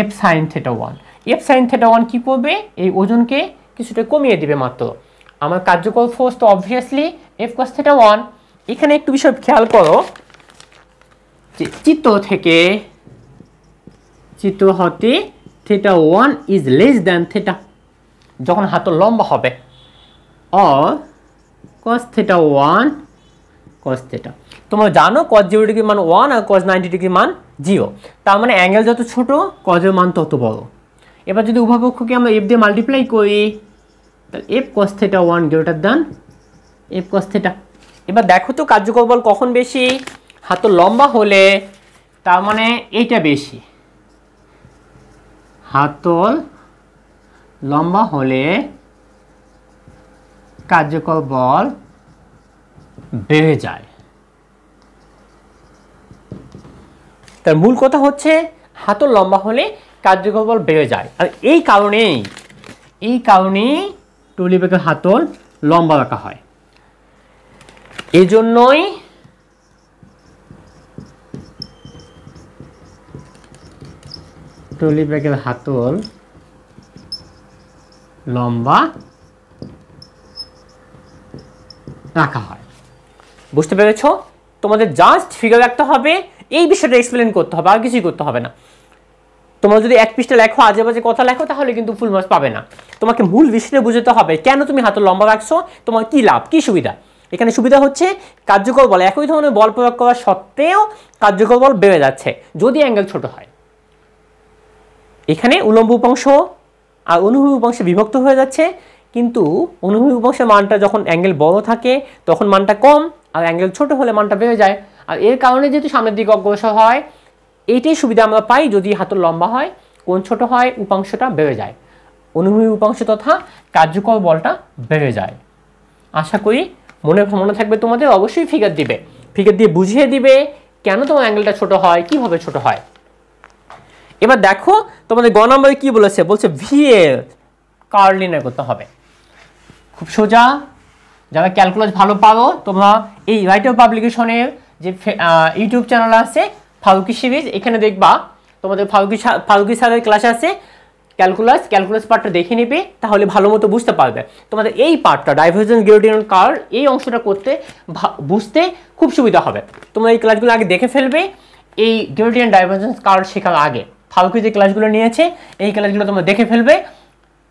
এফ সাইন থেটা ওয়ান কী করবে এই ওজনকে কিছুটা কমিয়ে দেবে মাত্র আমার কার্যকর ফোর্স তো obviously f cos theta one এখানে একটু বিষয় খেয়াল করো যে চিত্র হতে theta 1 is less than theta যখন হাতল লম্বা হবে or cos theta 1 cos theta তোমরা জানো cos 0 ডিগ্রি মান 1 আর cos 90 ডিগ্রি মান 0 তার মানে অ্যাঙ্গেল যত ছোট cos এর মান তত বড় এবার যদি উভয় পক্ষকে আমরা f দিয়ে মাল্টিপ্লাই করি তাহলে f cos theta 1 greater than f cos theta এবার দেখো তো কার্যকর বল কখন বেশি হাতল লম্বা হলে তার মানে এইটা বেশি হাতল লম্বা হলে কার্যকর বল বেড়ে যায় তার মূল কথা হচ্ছে হাতল লম্বা হলে কার্যকর বল বেড়ে যায় আর এই কারণেই ট্রলি ব্যাগের হাতল লম্বা রাখা হয় ট্রলি ব্যাগের হাতল লম্বা রাখা হয় বুঝতে পেরেছো তোমাদের জাস্ট ফিগার রাখতে হবে এই বিষয়টা এক্সপ্লেন করতে হবে, আর কিছুই করতে হবে না। তোমরা যদি এক পৃষ্ঠা লেখো, আজেবাজে কথা লেখো, তাহলে কিন্তু ফুল মার্কস পাবে না। তোমাকে মূল বিষয়টা বুঝতে হবে, কেন তুমি হাত লম্বা রাখছো, তোমার কি লাভ, কি সুবিধা। এখানে সুবিধা হচ্ছে কার্যকর বল একই ধরনের বল প্রয়োগ করা সত্ত্বেও কার্যকর বল বেড়ে যাচ্ছে যদি অ্যাঙ্গেল ছোট হয়। এখানে উলম্ব উপাংশ আর অনুভূমিক উপাংশে বিভক্ত হয়ে যাচ্ছে, কিন্তু অনুভূমিক উপাংশের মানটা যখন অ্যাঙ্গেল বড় থাকে তখন মানটা কম, আর অ্যাঙ্গেল ছোট হলে মানটা বেড়ে যায়। আর এর কারণে যেহেতু সামনের দিকে অগ্রসর হয়, এইটাই সুবিধা আমরা পাই যদি হাতল লম্বা হয়, কোণ ছোট হয়, উপাংশটা বেড়ে যায়, অনুভূমিক উপাংশ তথা কার্যকর বলটা বেড়ে যায়। আশা করি মনে থাকবে তোমাদের। অবশ্যই ফিগার দিবে, ফিগার দিয়ে বুঝিয়ে দিবে কেন তোমার অ্যাঙ্গেলটা ছোট হয়, কিভাবে ছোট হয়। এবার দেখো তোমাদের গ নম্বরে কি বলেছে, বলছে ভিএল কার্ল নির্ণয় করতে হবে। খুব সোজা, যারা ক্যালকুলাস ভালো পারো তোমরা এই রাইটার পাবলিকেশনের যে ইউটিউব চ্যানেল আছে ফারুকি সিরিজ, এখানে দেখবা তোমাদের ফারুকি স্যারের ক্লাস আছে ক্যালকুলাস পার্টটা দেখে নেবে, তাহলে ভালো মতো বুঝতে পারবে। তোমাদের এই পার্টটা ডাইভারজেন্স গ্রেডিয়েন্ট কার্ল এই অংশটা করতে বুঝতে খুব সুবিধা হবে। তোমরা এই ক্লাসগুলো আগে দেখে ফেলবে, এই গ্রেডিয়েন্ট ডাইভারজেন্স কার্ল শেখার আগে ফারুকি যে ক্লাসগুলো নিয়েছে এই ক্লাসগুলো তোমরা দেখে ফেলবে,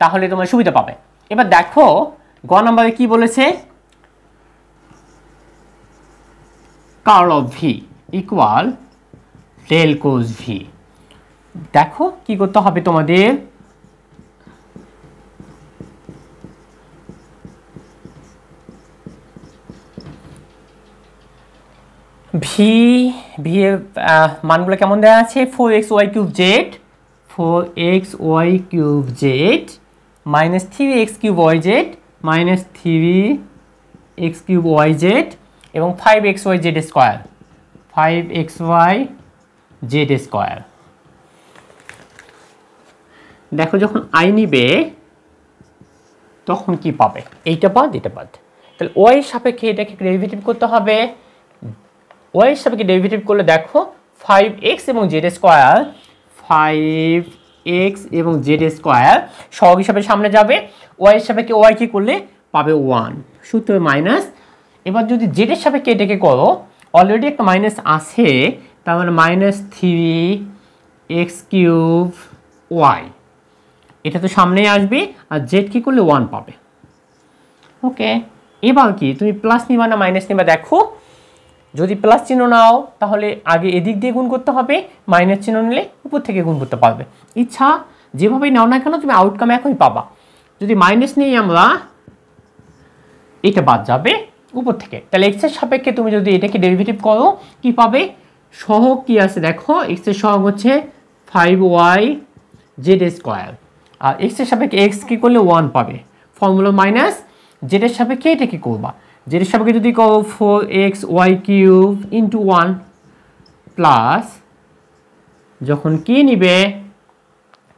তাহলে তোমরা সুবিধা পাবে। এবার দেখো গ নম্বরে কি বলেছে, curl of V equal del cos V. দেখো কি করতে হবে তোমাদের, ভি ভি এর মানগুলো কেমন দেওয়া আছে, 4xy³ z 4xy³ z -3x³ yz -3x³ yz এবং 5xyz² 5xyz²। দেখো যখন i নিবে তখন কি পাবে, এইটা বাদ এটা বাদ, তাহলে y এর সাপেক্ষে এটাকে ডেরিভেটিভ করতে হবে। y এর সাপেক্ষে ডেরিভেটিভ করলে দেখো 5x এবং z² 5x এবং z² সহগ হিসাবে সামনে যাবে। y এর সাপেক্ষে y কি করলে পাবে 1, সূত্রে মাইনাস। এবার যদি z এর সাপেক্ষে এটাকে করো, অলরেডি একটা মাইনাস আছে, তার মানে -3x³ y, এটা তো সামনেই আসবে। আর জেড কি করলে 1 পাবে। ওকে, এবার কি তুমি প্লাস নিবা না মাইনাস নিবা, দেখো যদি প্লাস চিহ্ন নাও তাহলে আগে এদিক দিয়ে গুণ করতে হবে, মাইনাস চিহ্ন নিলে উপর থেকে গুণ করতে পারবে। ইচ্ছা যেভাবেই নাও না কেন তুমি আউটকাম একই পাবা। যদি মাইনাস নিই আমরা, এটা বাদ যাবে উপর থেকে, তাহলে এক্সের সাপেক্ষে তুমি যদি এটাকে ডেরিভেটিভ করো কি পাবে, সহগ কি আছে দেখো, এক্সের সহগ হচ্ছে 5yz², আর এক্সের সাপেক্ষে এক্স কী করলে 1 পাবে, ফর্মুলা মাইনাস জেডের সাপেক্ষে এটা কী করবা, জেডের সাপেক্ষে যদি করো 4xy³ × 1 প্লাস, যখন কি নিবে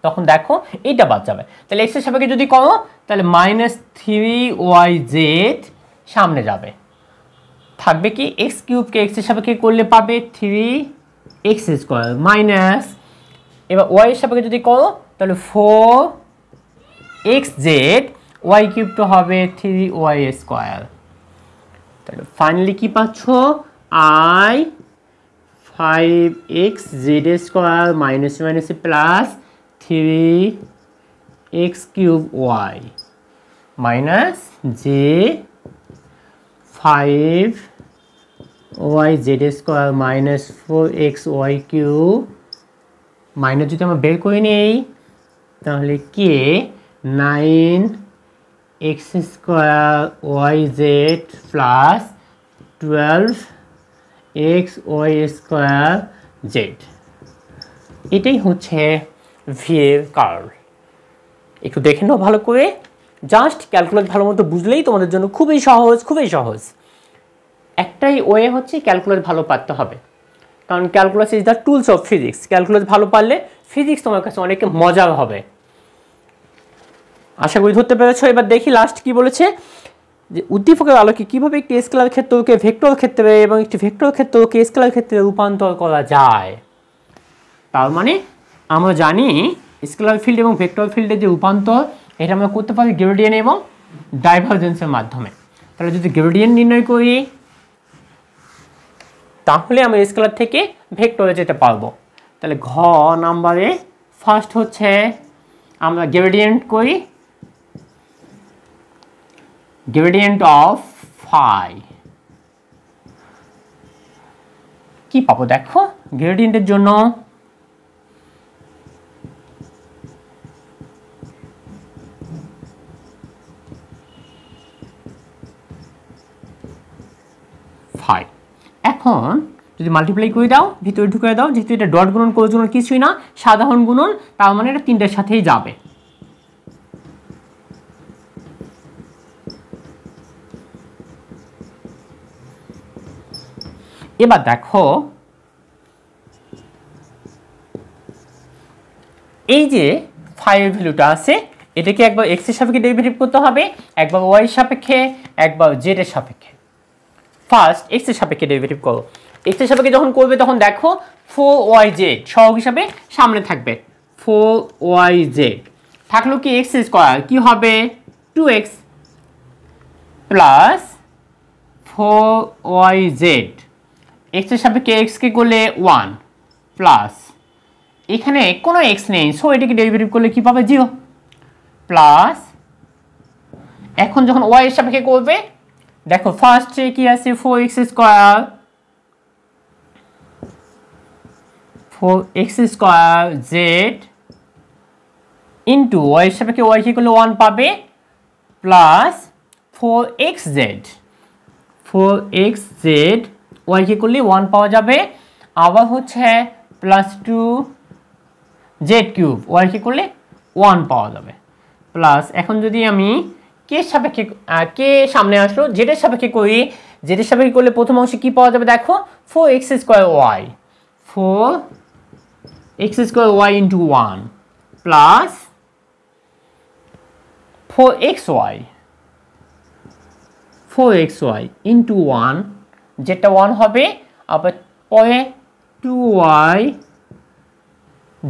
তখন দেখো এইটা বাদ যাবে, তাহলে এক্সের সাপেক্ষে যদি করো তাহলে -3yz সামনে যাবে, থাকবে কি এক্স কিউবকে এক্সের সাপেক্ষে করলে পাবে 3x² মাইনাস, এবার ওয়াই এর সাপেক্ষে যদি করো তাহলে 4xz, ওয়াই কিউব তো হবে 3y²। তাহলে ফাইনালি কি পাচ্ছ, i 5xz² মাইনাস মাইনাসে প্লাস 3x³ y মাইনাস যে 5yz² মাইনাস 4xy³ মাইনাস যদি আমরা বের করে নেই তাহলে কে 9x² yz প্লাস 12xy²z। এটাই হচ্ছে ভি এর কার্ল। একটু দেখে নাও ভালো করে, জাস্ট ক্যালকুলাস ভালো মতো বুঝলেই তোমাদের জন্য খুবই সহজ, খুবই সহজ। একটাই ওয়ে হচ্ছে ক্যালকুলাস ভালো পারতে হবে, কারণ calculus is the tools of physics. Calculus ভালো পারলে ফিজিক্স তোমার কাছে অনেক মজার হবে। আশা করি ধরতে পেরেছ। এবার দেখি লাস্ট কি বলেছে, যে উদ্দীপকের আলোকে কীভাবে একটি স্কেলার ক্ষেত্রকে ভেক্টর ক্ষেত্রে এবং একটি ভেক্টর ক্ষেত্রকে স্কেলার ক্ষেত্রে রূপান্তর করা যায়। তার মানে আমরা জানি স্কেলার ফিল্ড এবং ভেক্টর ফিল্ডের যে রূপান্তর, এটা আমরা করতে পারি গ্রেডিয়েন্ট এবং ডাইভারজেন্সের মাধ্যমে। তাহলে যদি গ্রেডিয়েন্ট নির্ণয় করি, তাহলে আমরা স্কেলার থেকে ভেক্টরে যেতে পারবো। তাহলে ঘ নাম্বারে ফার্স্ট হচ্ছে আমরা গ্রেডিয়েন্ট করি, গ্রেডিয়েন্ট অফ ফাই কি পাবো দেখো। গ্রেডিয়েন্টের জন্য ফাই এখন যদি মাল্টিপ্লাই করে দাও, ভিতরে ঢুকে দাও, যেহেতু এটা ডট গুণন কোন গুণন কিছুই না, সাধারণ গুণন, তার মানে এটা তিনটার সাথেই যাবে। এবার দেখো এই যে ফাইভের ভ্যালুটা আছে এটাকে একবার এক্স এর সাপেক্ষে ডেরিভেটিভ করতে হবে, একবার ওয়াই এর সাপেক্ষে, একবার জেড এর সাপেক্ষে। ফার্স্ট এক্স এর সাপেক্ষে ডেরিভেটিভ করো, এক্স এর সাপেক্ষে যখন করবে তখন দেখো 4yz সহগ হিসাবে সামনে থাকবে, 4yz থাকলো কি এক্স স্কোয়ার কি হবে 2x প্লাস 4yz, এক্স এর সাপেক্ষে এক্স কে করলে 1 প্লাস এখানে কোনো এক্স নেই সো এটাকে ডেরিভেটিভ করলে কি পাবে 0 প্লাস এখন যখন ওয়াই এর সাপেক্ষে করবে দেখো ফার্স্টে কি আছে 4x square Z into Y এর সাপেক্ষে ওয়াই কে করলে 1 পাবে প্লাস 4xz, 4xz ওয়াই কে করলে 1 পাওয়া যাবে, আবার হচ্ছে প্লাস 2z³ ওয়াই কে করলে 1 পাওয়া যাবে প্লাস এখন যদি আমি কে সাপেক্ষে কে সামনে আসলো জেডের সাপেক্ষে করি, জেডের সাপেক্ষে করলে প্রথম অংশে কি পাওয়া যাবে দেখো 4x square y, 4x square y into 1 plus 4xy into 1 যেটা 1 হবে, আবার পরে 2y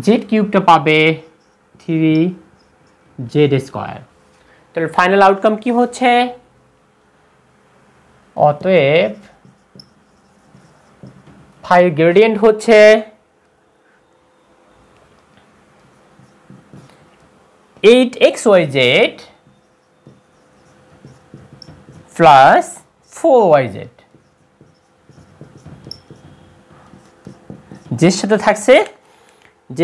z³ পাবে 3z²। তাহলে ফাইনাল আউটকাম কি হচ্ছে, অতএব ফাই গ্রেডিয়েন্ট হচ্ছে eight x Y Z plus 4yz, যের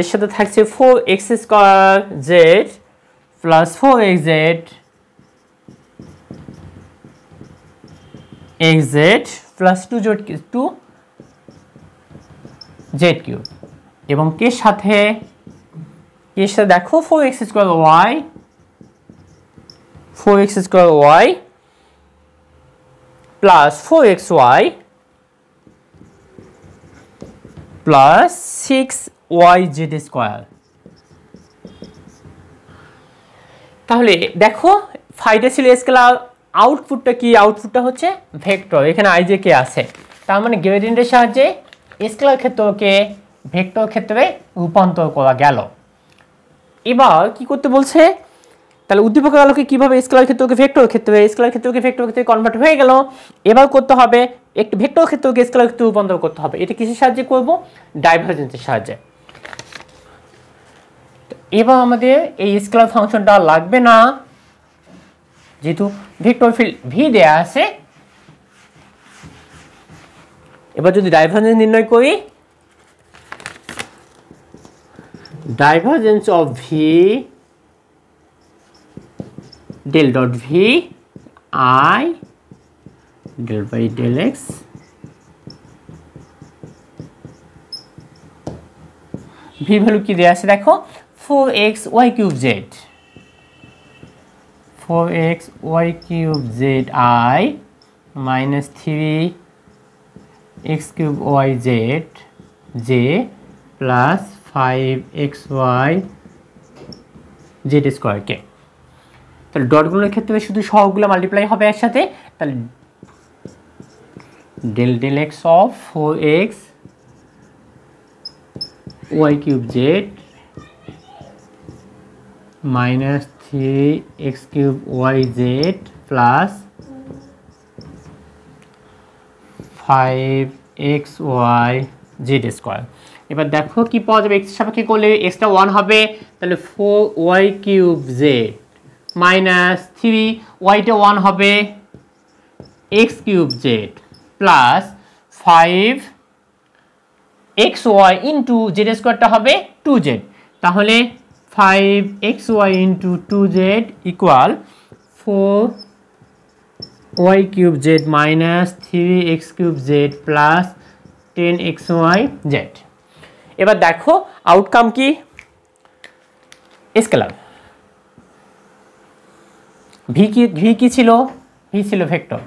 সাথে থাকছে 4x² z plus 4xz plus 2z³ এবং কে সাথে দেখো 4x square y plus 4xy plus 6yz²। তাহলে দেখো ফাইটা ছিল স্কেলার, আউটপুটটা হচ্ছে ভেক্টর, এখানে i j k আছে, তার মানে গ্রেডিয়েন্টের সাহায্যে স্কেলার ক্ষেত্রকে ভেক্টর ক্ষেত্রে রূপান্তর করা গেল। এবার কি করতে বলছে, তাহলে উদ্দীপকের আলোকে কীভাবে স্কেলার ক্ষেত্রকে ভেক্টর ক্ষেত্রে কনভার্ট হয়ে গেল, এবার করতে হবে একটু ভেক্টর ক্ষেত্রকে স্কেলার ক্ষেত্রে রূপান্তর করতে হবে, এটা কিসের সাহায্যে করব, ডাইভারজেন্সের সাহায্যে। এবার আমাদের এই স্কেলার ফাংশনটা লাগবে না, যেহেতু ভেক্টর ফিল্ড v দেয়া আছে। এবার যদি ডাইভারজেন্স নির্ণয় করি, divergence of v del dot v I del by del x v value কি দেয়া আছে দেখো 4xy³ z, 4xy³ zi minus 3x³yz j plus 5xyz²k। তাহলে ডটগুলোর ক্ষেত্রে শুধু সহগুলো মাল্টিপ্লাই হবে একসাথে, তাহলে del del x of 4xy³ z minus 3x³yz plus 5 x Y Z square এবার দেখো কি পাওয়া যাবে x সাপেক্ষে করলে x টা 1 হবে তাহলে 4y³ z - 3y টা 1 হবে x³ z + 5xy * z² টা হবে 2z তাহলে 5xy * 2z = 4y³ z - 3x³ z + 10xy z এবার দেখো আউটকাম কি স্কেলার v কি ছিল v ছিল ভেক্টর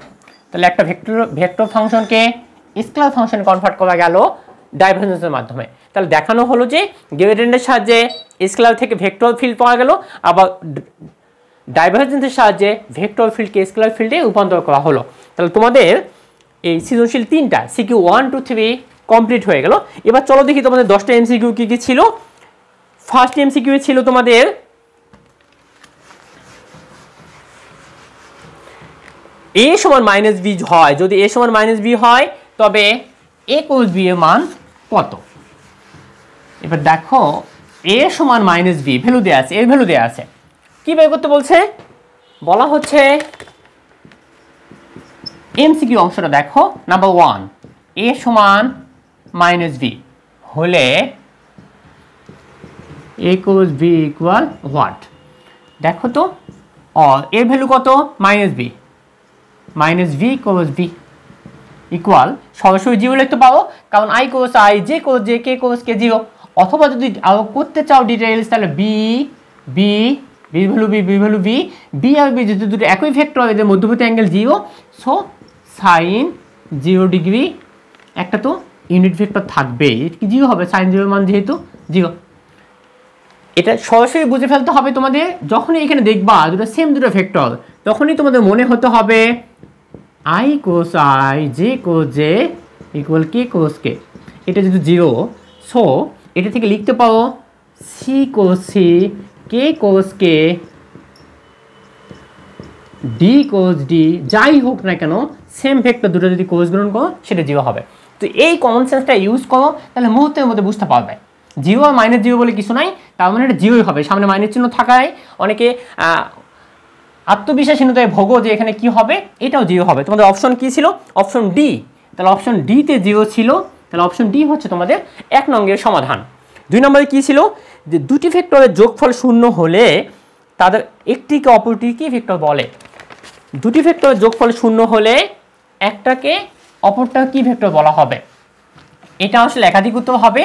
তাহলে একটা ভেক্টর ফাংশন কে স্কেলার ফাংশন কনভার্ট করা গেল ডাইভারজেন্সের মাধ্যমে তাহলে দেখানো হলো যে গ্রেডিয়েন্টের সাহায্যে স্কেলার থেকে ভেক্টর ফিল্ড পাওয়া গেল আবার ডাইভারজেন্সের সাহায্যে ভেক্টর ফিল্ড কে স্কেলার ফিল্ডে রূপান্তর করা হলো তাহলে তোমাদের এই সৃজনশীল 3টা সিকিউ 1 2 3 কমপ্লিট হয়ে গেল এবার চলো দেখি তোমাদের 10টা এমসিকিউ কি কি ছিল ফার্স্ট এমসিকিউ ছিল তোমাদের a = b হয় যদি a = b হয় তবে a + b এর মান কত এবার দেখো a = b ভ্যালু দেয়া আছে এর ভ্যালু দেয়া আছে কি বের করতে বলছে বলা হচ্ছে এমসিকিউ অংশটা দেখো নাম্বার 1 a - b হলে a + b = what দেখো তো আর a ভ্যালু কত - b - v = b = সরাসরি 0 লিখতে পারো কারণ i cos i j cos j k cos k 0 অথবা যদি আরো করতে চাও ডিটেইলস তাহলে b b b value b b value b b আর b যদি দুটো একই ভেক্টর হয় এদের মধ্যবর্তী অ্যাঙ্গেল 0 সো sin 0 ডিগ্রি একটা তো ইউনিট ভেক্টর থাকবে কি 0 হবে sin 0 এর মান যেহেতু 0 এটা সরাসরি বুঝে ফেলতে হবে তোমাদের যখনই এখানে দেখবা দুটো সেম দুটো ভেক্টর তখনই তোমাদের মনে হতে হবে i cos i j cos j = k cos k এটা যেহেতু 0 সো এটা থেকে লিখতে পারো c cos c k cos k d cos d যাই হোক না কেন সেম ভেক্টর দুটো যদি cos গ্রহণ করো সেটা 0 হবে তো এই কমন সেন্সটা ইউজ করো তাহলে মুহূর্তের মধ্যে বুঝতে পারবে 0 আর -0 বলে কিছু নাই তার মানে এটা 0ই হবে সামনে মাইনাস চিহ্ন থাকায় অনেকে আত্মবিশ্বাসহীনতায় ভোগো যে এখানে কি হবে এটাও 0 হবে তোমাদের অপশন কি ছিল অপশন ডি তাহলে অপশন ডি তে 0 ছিল তাহলে অপশন ডি হচ্ছে তোমাদের 1 নং এর সমাধান 2 নম্বরে কি ছিল যে দুটি ভেক্টরের যোগফল শূন্য হলে তাদের একটিকে অপরটিকে ভেক্টর বলে দুটি ভেক্টরের যোগফল শূন্য হলে একটাকে অপরটা কি ভেক্টর বলা হবে এটা আসলে একাধিক উত্তর হবে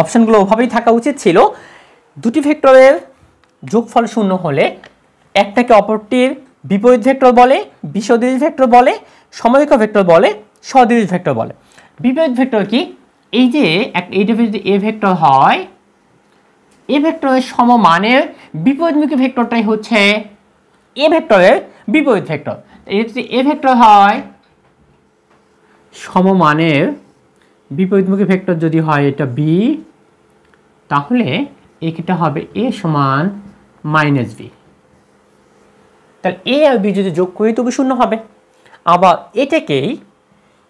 অপশনগুলো ওভাবেই থাকা উচিত ছিল দুটি ভেক্টরের যোগফল শূন্য হলে একটাকে অপরটির বিপরীত ভেক্টর বলে বিসদৃশ ভেক্টর বলে সমরেখা ভেক্টর বলে সদৃশ ভেক্টর বলে বিপরীত ভেক্টর কি এই যে এইটা যদি a ভেক্টর হয় a ভেক্টরের সমমানের বিপরীতমুখী ভেক্টরটাই হচ্ছে a ভেক্টরের বিপরীত ভেক্টর এটা যদি a ভেক্টর হয় সমমানের বিপরীতমুখী ভেক্টর যদি হয় এটা b তাহলে এটা হবে a = -b তাহলে a আর b যদি যোগ করি তবে শূন্য হবে আবার এটাকেই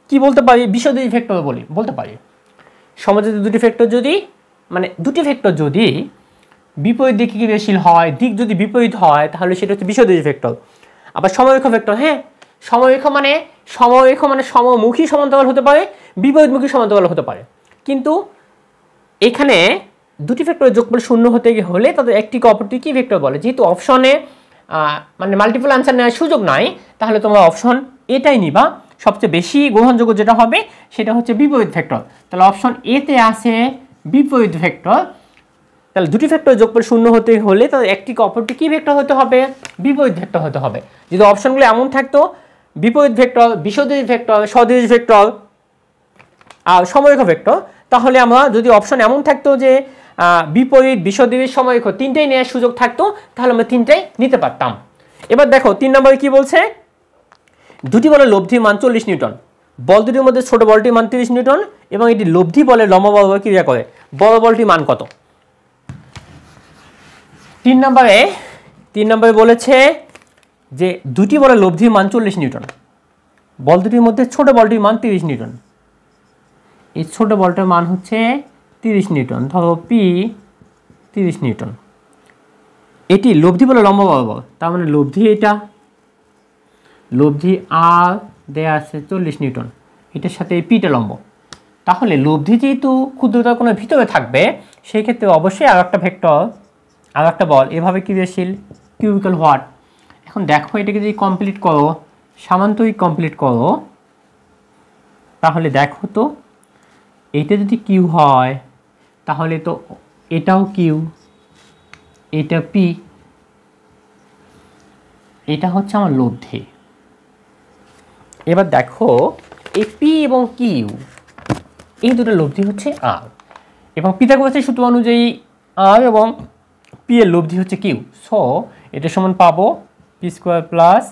কি বলতে পারি বিসদৃশ ভেক্টর বলতে পারি সমযোজী দুটি ভেক্টর যদি মানে দুটি ভেক্টর যদি বিপরীত দিকে গতিশীল হয় দিক যদি বিপরীত হয় তাহলে সেটা হচ্ছে বিসদৃশ ভেক্টর আবার সমরেখা ভেক্টর হ্যাঁ সমরেখা মানে সমমুখী সমান্তরাল হতে পারে বিপরীতমুখী সমান্তরাল হতে পারে কিন্তু এখানে দুটি ভেক্টরের যোগফল শূন্য হতে হলে তাদের একটিকে অপরটিকে ভেক্টর বলে যেহেতু অপশনে মানে মাল্টিপল আনসার নেওয়ার সুযোগ নাই তাহলে তোমরা অপশন এটাই নিবা সবচেয়ে বেশি গ্রহণযোগ্য যেটা হবে সেটা হচ্ছে বিপরীত ভেক্টর তাহলে অপশন এ তে আছে বিপরীত ভেক্টর তাহলে দুটি ভেক্টরের যোগফল শূন্য হতে হলে তাদের একটিকে অপরটিকে কি ভেক্টর হতে হবে বিপরীত ভেক্টর হতে হবে যদি অপশনগুলো এমন থাকতো বিপরীত ভেক্টর বিসদৃশ ভেক্টর সদৃশ ভেক্টর আর সমরেখা ভেক্টর তাহলে আমরা যদি অপশন এমন থাকতো যে বিপরীত বিসদৃশ সমরেখা তিনটাই নেওয়ার সুযোগ থাকতো তাহলে আমরা তিনটাই নিতে পারতাম এবার দেখো 3 নম্বরে কি বলছে দুটি বলের লব্ধির মান 40 নিউটন বল দুটির মধ্যে ছোট বলটির মান 30 নিউটন এবং এটি লব্ধি বলের লম্ব বরাবর ক্রিয়া করে বড় বলটির মান কত 3 নম্বরে বলেছে যে দুটি বলের লব্ধির মান 40 নিউটন বল দুটির মধ্যে ছোট বলটির মান 30 নিউটন इस छोटे बल्टर मान হচ্ছে 30 নিউটন ধরো p 30 নিউটন এটি লব্ধি বলে লম্বা বরাবর তার মানে লব্ধি এটা লব্ধি r দেয়া আছে 40 নিউটন এটার সাথে এই p টা লম্ব তাহলে লব্ধি যেহেতু ক্ষুদ্রতার কোণের ভিতরে থাকবে সেই ক্ষেত্রে অবশ্যই আরেকটা ভেক্টর আরেকটা বল এভাবে ক্রিয়াশীল কিউবিক্যাল হোয়াট এখন দেখো এটাকে যদি কমপ্লিট করো সামান্তরিক কমপ্লিট করো তাহলে দেখো তো এটা যদি কিউ হয় তাহলে তো এটাও কিউ এটা পি এটা হচ্ছে আমার লব্ধি এবার দেখো এই পি এবং কিউ এই দুটো লব্ধি হচ্ছে আর এবং পিথাগোরাসের সূত্র অনুযায়ী আর এবং পি এর লব্ধি হচ্ছে কিউ সো এটা সমান পাবো পি স্কয়ার প্লাস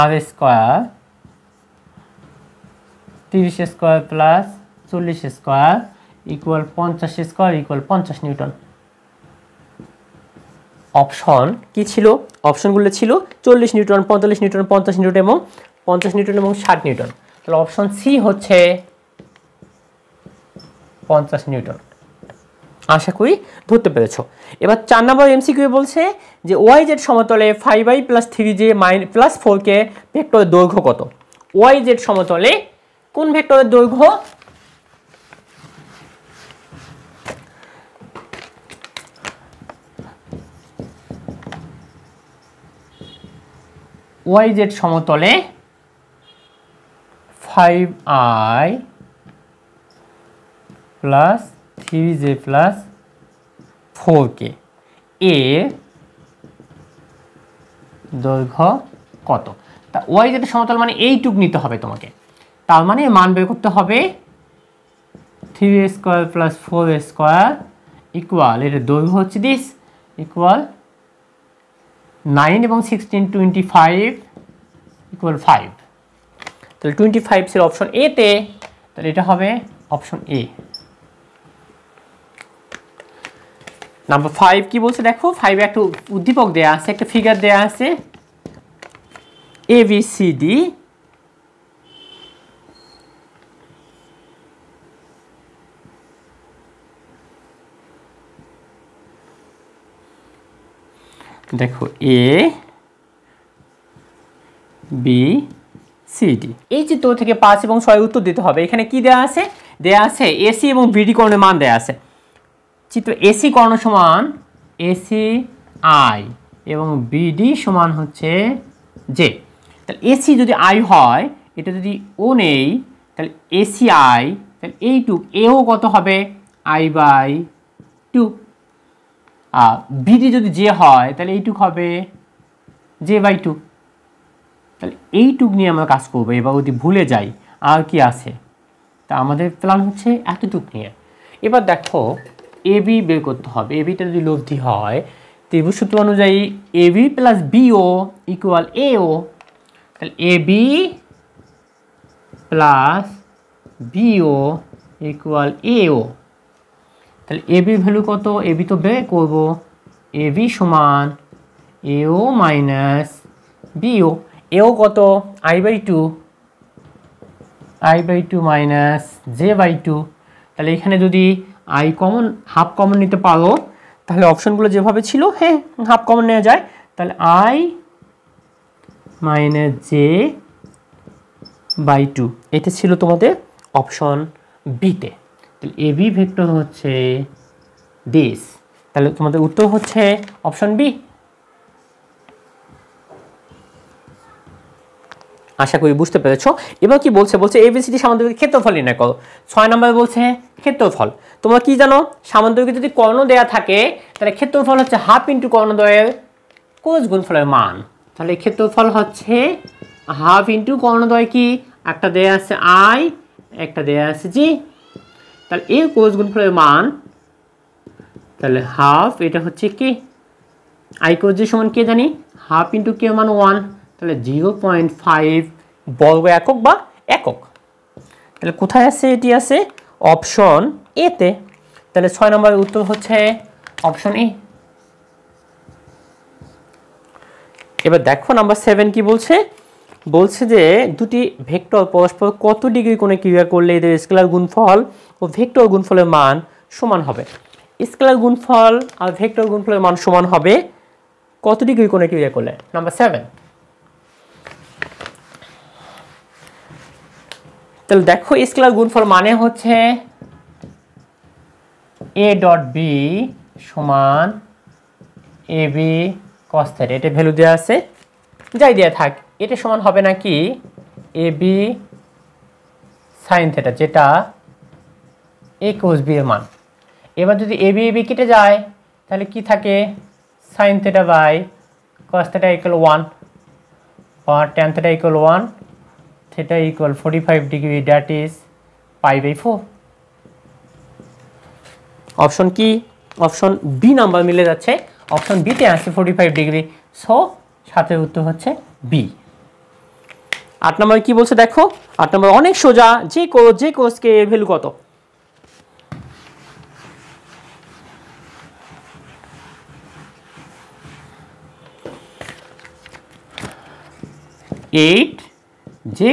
আর square 30 square plus 40 square equal 50 square equal 50 newton option কি ছিল অপশনগুলো ছিল 40 নিউটন 45 নিউটন 50 নিউটন এবং 50 নিউটন এবং 60 নিউটন তাহলে অপশন সি হচ্ছে 50 নিউটন আশা করি ধরতে পেরেছো এবার 4 নম্বর এমসিকিউ বলছে যে yz সমতলে 5i + 3j - +4k ভেক্টরের দৈর্ঘ্য কত yz সমতলে কোন ভেক্টরের দৈর্ঘ্য yz সমতলে 5i plus 3j plus 4k এর দৈর্ঘ্য কত তা yz সমতল মানে এইটুকু নিতে হবে তোমাকে তার মানে মান বের করতে হবে 3a square plus 4a square equal এর দৈর্ঘ্য হচ্ছে দিস ইকুয়াল 9 এবং 16 25 ইকুয়াল 5 তাহলে 25 এর অপশন এ তে তাহলে এটা হবে অপশন এ নাম্বার 5 কি বলছে দেখো 5 এ একটা উদ্দীপক দেয়া আছে একটা ফিগার দেয়া আছে এ বি সি ডি देखो ए बी सी डी এই যে 2 থেকে 5 এবং 6 উত্তর দিতে হবে এখানে কি দেয়া আছে এসি এবং বিডি কোণের মান দেয়া আছে চিত্র এসি কোণ সমান এসি আই এবং বিডি সমান হচ্ছে জে তাহলে এসি যদি আই হয় এটা যদি ও নেই তাহলে এসি আই তাহলে এইটুক এও কত হবে আই বাই 2 বিডি যদি জে হয় তাহলে এইটুক হবে জে বাই 2 তাহলে এইটুক নিয়ে আমরা কাজ করব এবার যদি ভুলে যাই আর কি আছে তা আমাদের প্ল্যান হচ্ছে এতটুক নিয়ে এবার দেখো এবি বের করতে হবে এবিটা যদি লব্ধি হয় ত্রিভুজ সূত্র অনুযায়ী এবি প্লাস বিও ইকুয়াল এও তাহলে এবি প্লাস বিও ইকুয়াল এও তাহলে ab ভ্যালু কত ab তো বের করব ab সমান ao - bo ao কত i/2 - j/2 তাহলে এখানে যদি i কমন হাফ কমন নিতে পারো তাহলে অপশনগুলো যেভাবে ছিল হ্যাঁ হাফ কমন নেওয়া যায় তাহলে i - j/2 এটা ছিল তোমাদের অপশন বি তে AB ভেক্টর হচ্ছে দিস তাহলে তোমাদের উত্তর হচ্ছে অপশন বি আশা করি বুঝতে পেরেছো এবার কি বলছে বলছে ABCD সামান্তরিকের ক্ষেত্রফল নির্ণয় করো 6 নম্বরে বলছে ক্ষেত্রফল তোমরা কি জানো সামান্তরিকে যদি কর্ণ দেয়া থাকে তাহলে ক্ষেত্রফল হচ্ছে 1/2 * কর্ণদ্বয়ের কোষ গুণফলের মান তাহলে ক্ষেত্রফল হচ্ছে 1/2 * কর্ণদ্বয় কি একটা দেয়া আছে i একটা দেয়া আছে j তাহলে এর কোষ গুণফলের মান তাহলে 1/2 এটা হচ্ছে কি i কোষ j সমান কি জানি 1/2 * k = 1 তাহলে 0.5 বর্গ একক বা একক তাহলে কোথায় আছে এটি আছে অপশন এ তে তাহলে 6 নম্বরের উত্তর হচ্ছে অপশন এ এবার দেখো নাম্বার 7 কি বলছে বলছে যে দুটি ভেক্টর পরস্পর কত ডিগ্রি কোণে ক্রিয়া করলে এদের স্কেলার গুণফল ও ভেক্টর গুণফলের মান সমান হবে। স্কেলার গুণফল আর ভেক্টর গুণফলের মান সমান হবে কত ডিগ্রি কোণে ক্রিয়া করলে। নাম্বার 7, তাহলে দেখো স্কেলার গুণফল মানে হচ্ছে a ডট বি সমান এ বি কস থিটা, এটা ভ্যালু দেওয়া আছে, যাই দেওয়া থাক এটা সমান হবে নাকি এ বি সাইন থিটা, যেটা এ কোস বি এর মান। এবার যদি এ বি কেটে যায় তাহলে কি থাকে, sine theta by cos theta equal 1 বা tan theta equal 1, theta equal 45 degree, that is pi by 4। Option কি, অপশন বি নাম্বার মিলে যাচ্ছে, অপশন বিতে আসছে 45 ডিগ্রি, সো সাথে উত্তর হচ্ছে বি। 8 নম্বর কি বলছে দেখো, 8 নম্বর অনেক সোজা, যে কোসকে এর ভ্যালু কত, যে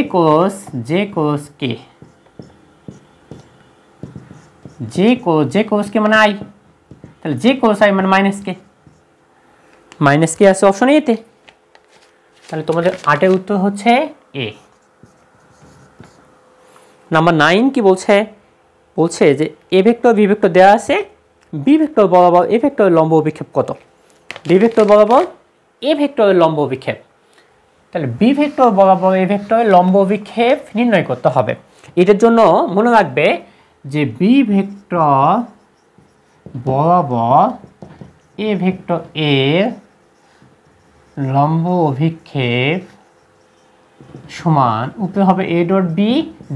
কোস কে মানে আই, তাহলে যে কোস আই মানে মাইনাস কে আছে অপশন এ তে, তাহলে তোমাদের 8 এর উত্তর হচ্ছে এ। নাম্বার 9 কি বলছে, বলছে যে এ ভেক্টর বি ভেক্টর দেওয়া আছে, বি ভেক্টর বরাবর এ ভেক্টরের লম্ব অভিক্ষেপ কত, বি ভেক্টর বরাবর এ ভেক্টরের লম্ব অভিক্ষেপ, তাহলে বি ভেক্টর বরাবর এ ভেক্টরের লম্ব অভিক্ষেপ নির্ণয় করতে হবে। এটার জন্য মনে রাখবে যে বি ভেক্টর বরাবর এ ভেক্টর এর লম্ব অভিক্ষেপ সমান উপরে হবে এ ডট বি,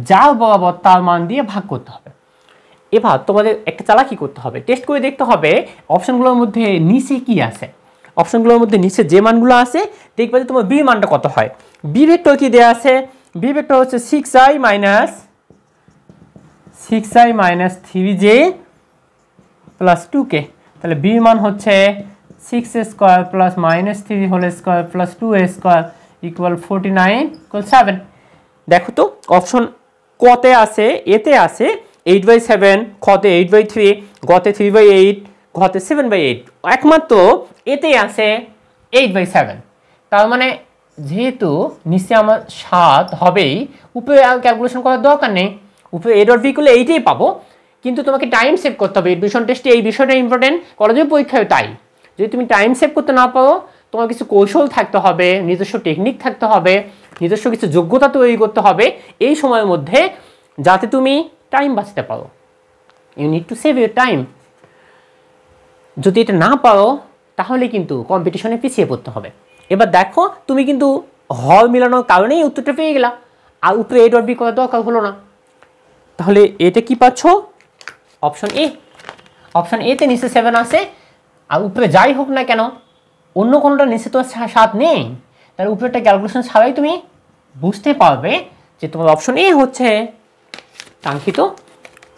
যার বরাবর তার মান দিয়ে ভাগ করতে হবে। এবার তোমাদের একটা চালাকি করতে হবে, টেস্ট করে দেখতে হবে অপশনগুলোর মধ্যে নিচে কি আছে, অপশনগুলোর মধ্যে নিচে যে মানগুলো আছে দেখবে যে তোমার বি মানটা কত হয়। বি ভেক্টর কি দেওয়া আছে, বি ভেক্টর হচ্ছে 6i - 3j প্লাস 2k, তাহলে বি মান হচ্ছে 6a² plus -3 whole square plus 2a² equal 49 equal 7। দেখো তো অপশন কতে আছে, এতে আছে 8/7, খতে 8/3, গতে 3/8, ঘতে 7/8, একমাত্র এতে আছে 8/7। তার মানে যেহেতু নিচে আমার 7 হবেই, উপরে আর ক্যালকুলেশন করার দরকার নেই, উপরে এ ডট বি করলে এইটাই পাবো, কিন্তু তোমাকে টাইম সেভ করতে হবে। এডমিশন টেস্টে এই বিষয়টা ইম্পর্টেন্ট, কলেজের পরীক্ষায় তাই। যদি তুমি টাইম সেভ করতে না পারো, তোমার কিছু কৌশল থাকতে হবে, নিজস্ব টেকনিক থাকতে হবে, নিজস্ব কিছু যোগ্যতা তৈরি করতে হবে এই সময়ের মধ্যে, যাতে তুমি টাইম বাঁচতে পারো। You need to save your time. যদি এটা না পারো তাহলে কিন্তু কম্পিটিশনে পিছিয়ে পড়তে হবে। এবার দেখো তুমি কিন্তু হর মিলানোর কারণেই উত্তরটা পেয়ে গেলা, আর উপরে এ ডট বি করার দরকার হলো না। তাহলে এটা কি পাচ্ছ, অপশন এ। অপশন এতে নিচে 7 আছে, আর উপরে যাই হোক না কেন অন্য কোনোটা নিচে তো 7 নেই, তাহলে উপরেটা ক্যালকুলেশন ছাড়াই তুমি বুঝতে পারবে যে তোমার অপশন এ হচ্ছে কাঙ্ক্ষিত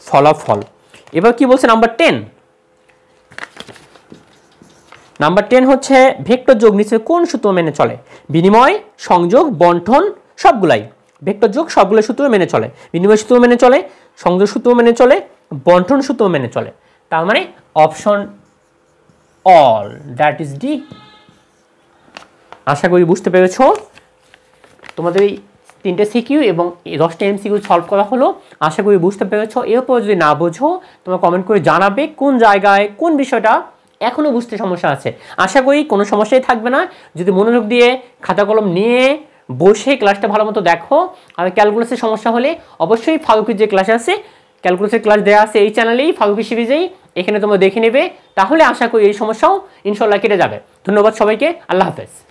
ফলাফল। এবার কি বলছে নাম্বার 10, নাম্বার 10 হচ্ছে ভেক্টর যোগ নিচের কোন সূত্র মেনে চলে, বিনিময়, সংযোগ, বণ্টন সবগুলাই। ভেক্টর যোগ সবগুলো সূত্র মেনে চলে, বিনিময় সূত্র মেনে চলে, সংযোগ সূত্র মেনে চলে, বণ্টন সূত্র মেনে চলে, তার মানে option all, that is D. আশা করি বুঝতে পেরেছো। তোমাদের এই 3টে সিকিউ এবং 10টে এমসিকিউ সলভ করা হলো, আশা করি বুঝতে পেরেছো। এরপর যদি না বোঝো তোমরা কমেন্ট করে জানাবে কোন জায়গায় কোন বিষয়টা এখনও বুঝতে সমস্যা আছে। আশা করি কোনো সমস্যাই থাকবে না, যদি মনোযোগ দিয়ে খাতা কলম নিয়ে বসে ক্লাসটা ভালো মতো দেখো। আর ক্যালকুলাসের সমস্যা হলে অবশ্যই ফারুকের যে ক্লাস আছে, ক্যালকুলাসের ক্লাস দেওয়া আছে এই চ্যানেলেই, ফারুকি সিরিজেই, এখানে তোমরা দেখে নেবে। তাহলে আশা করি এই সমস্যাও ইনশাআল্লাহ কেটে যাবে। ধন্যবাদ সবাইকে, আল্লাহ হাফেজ।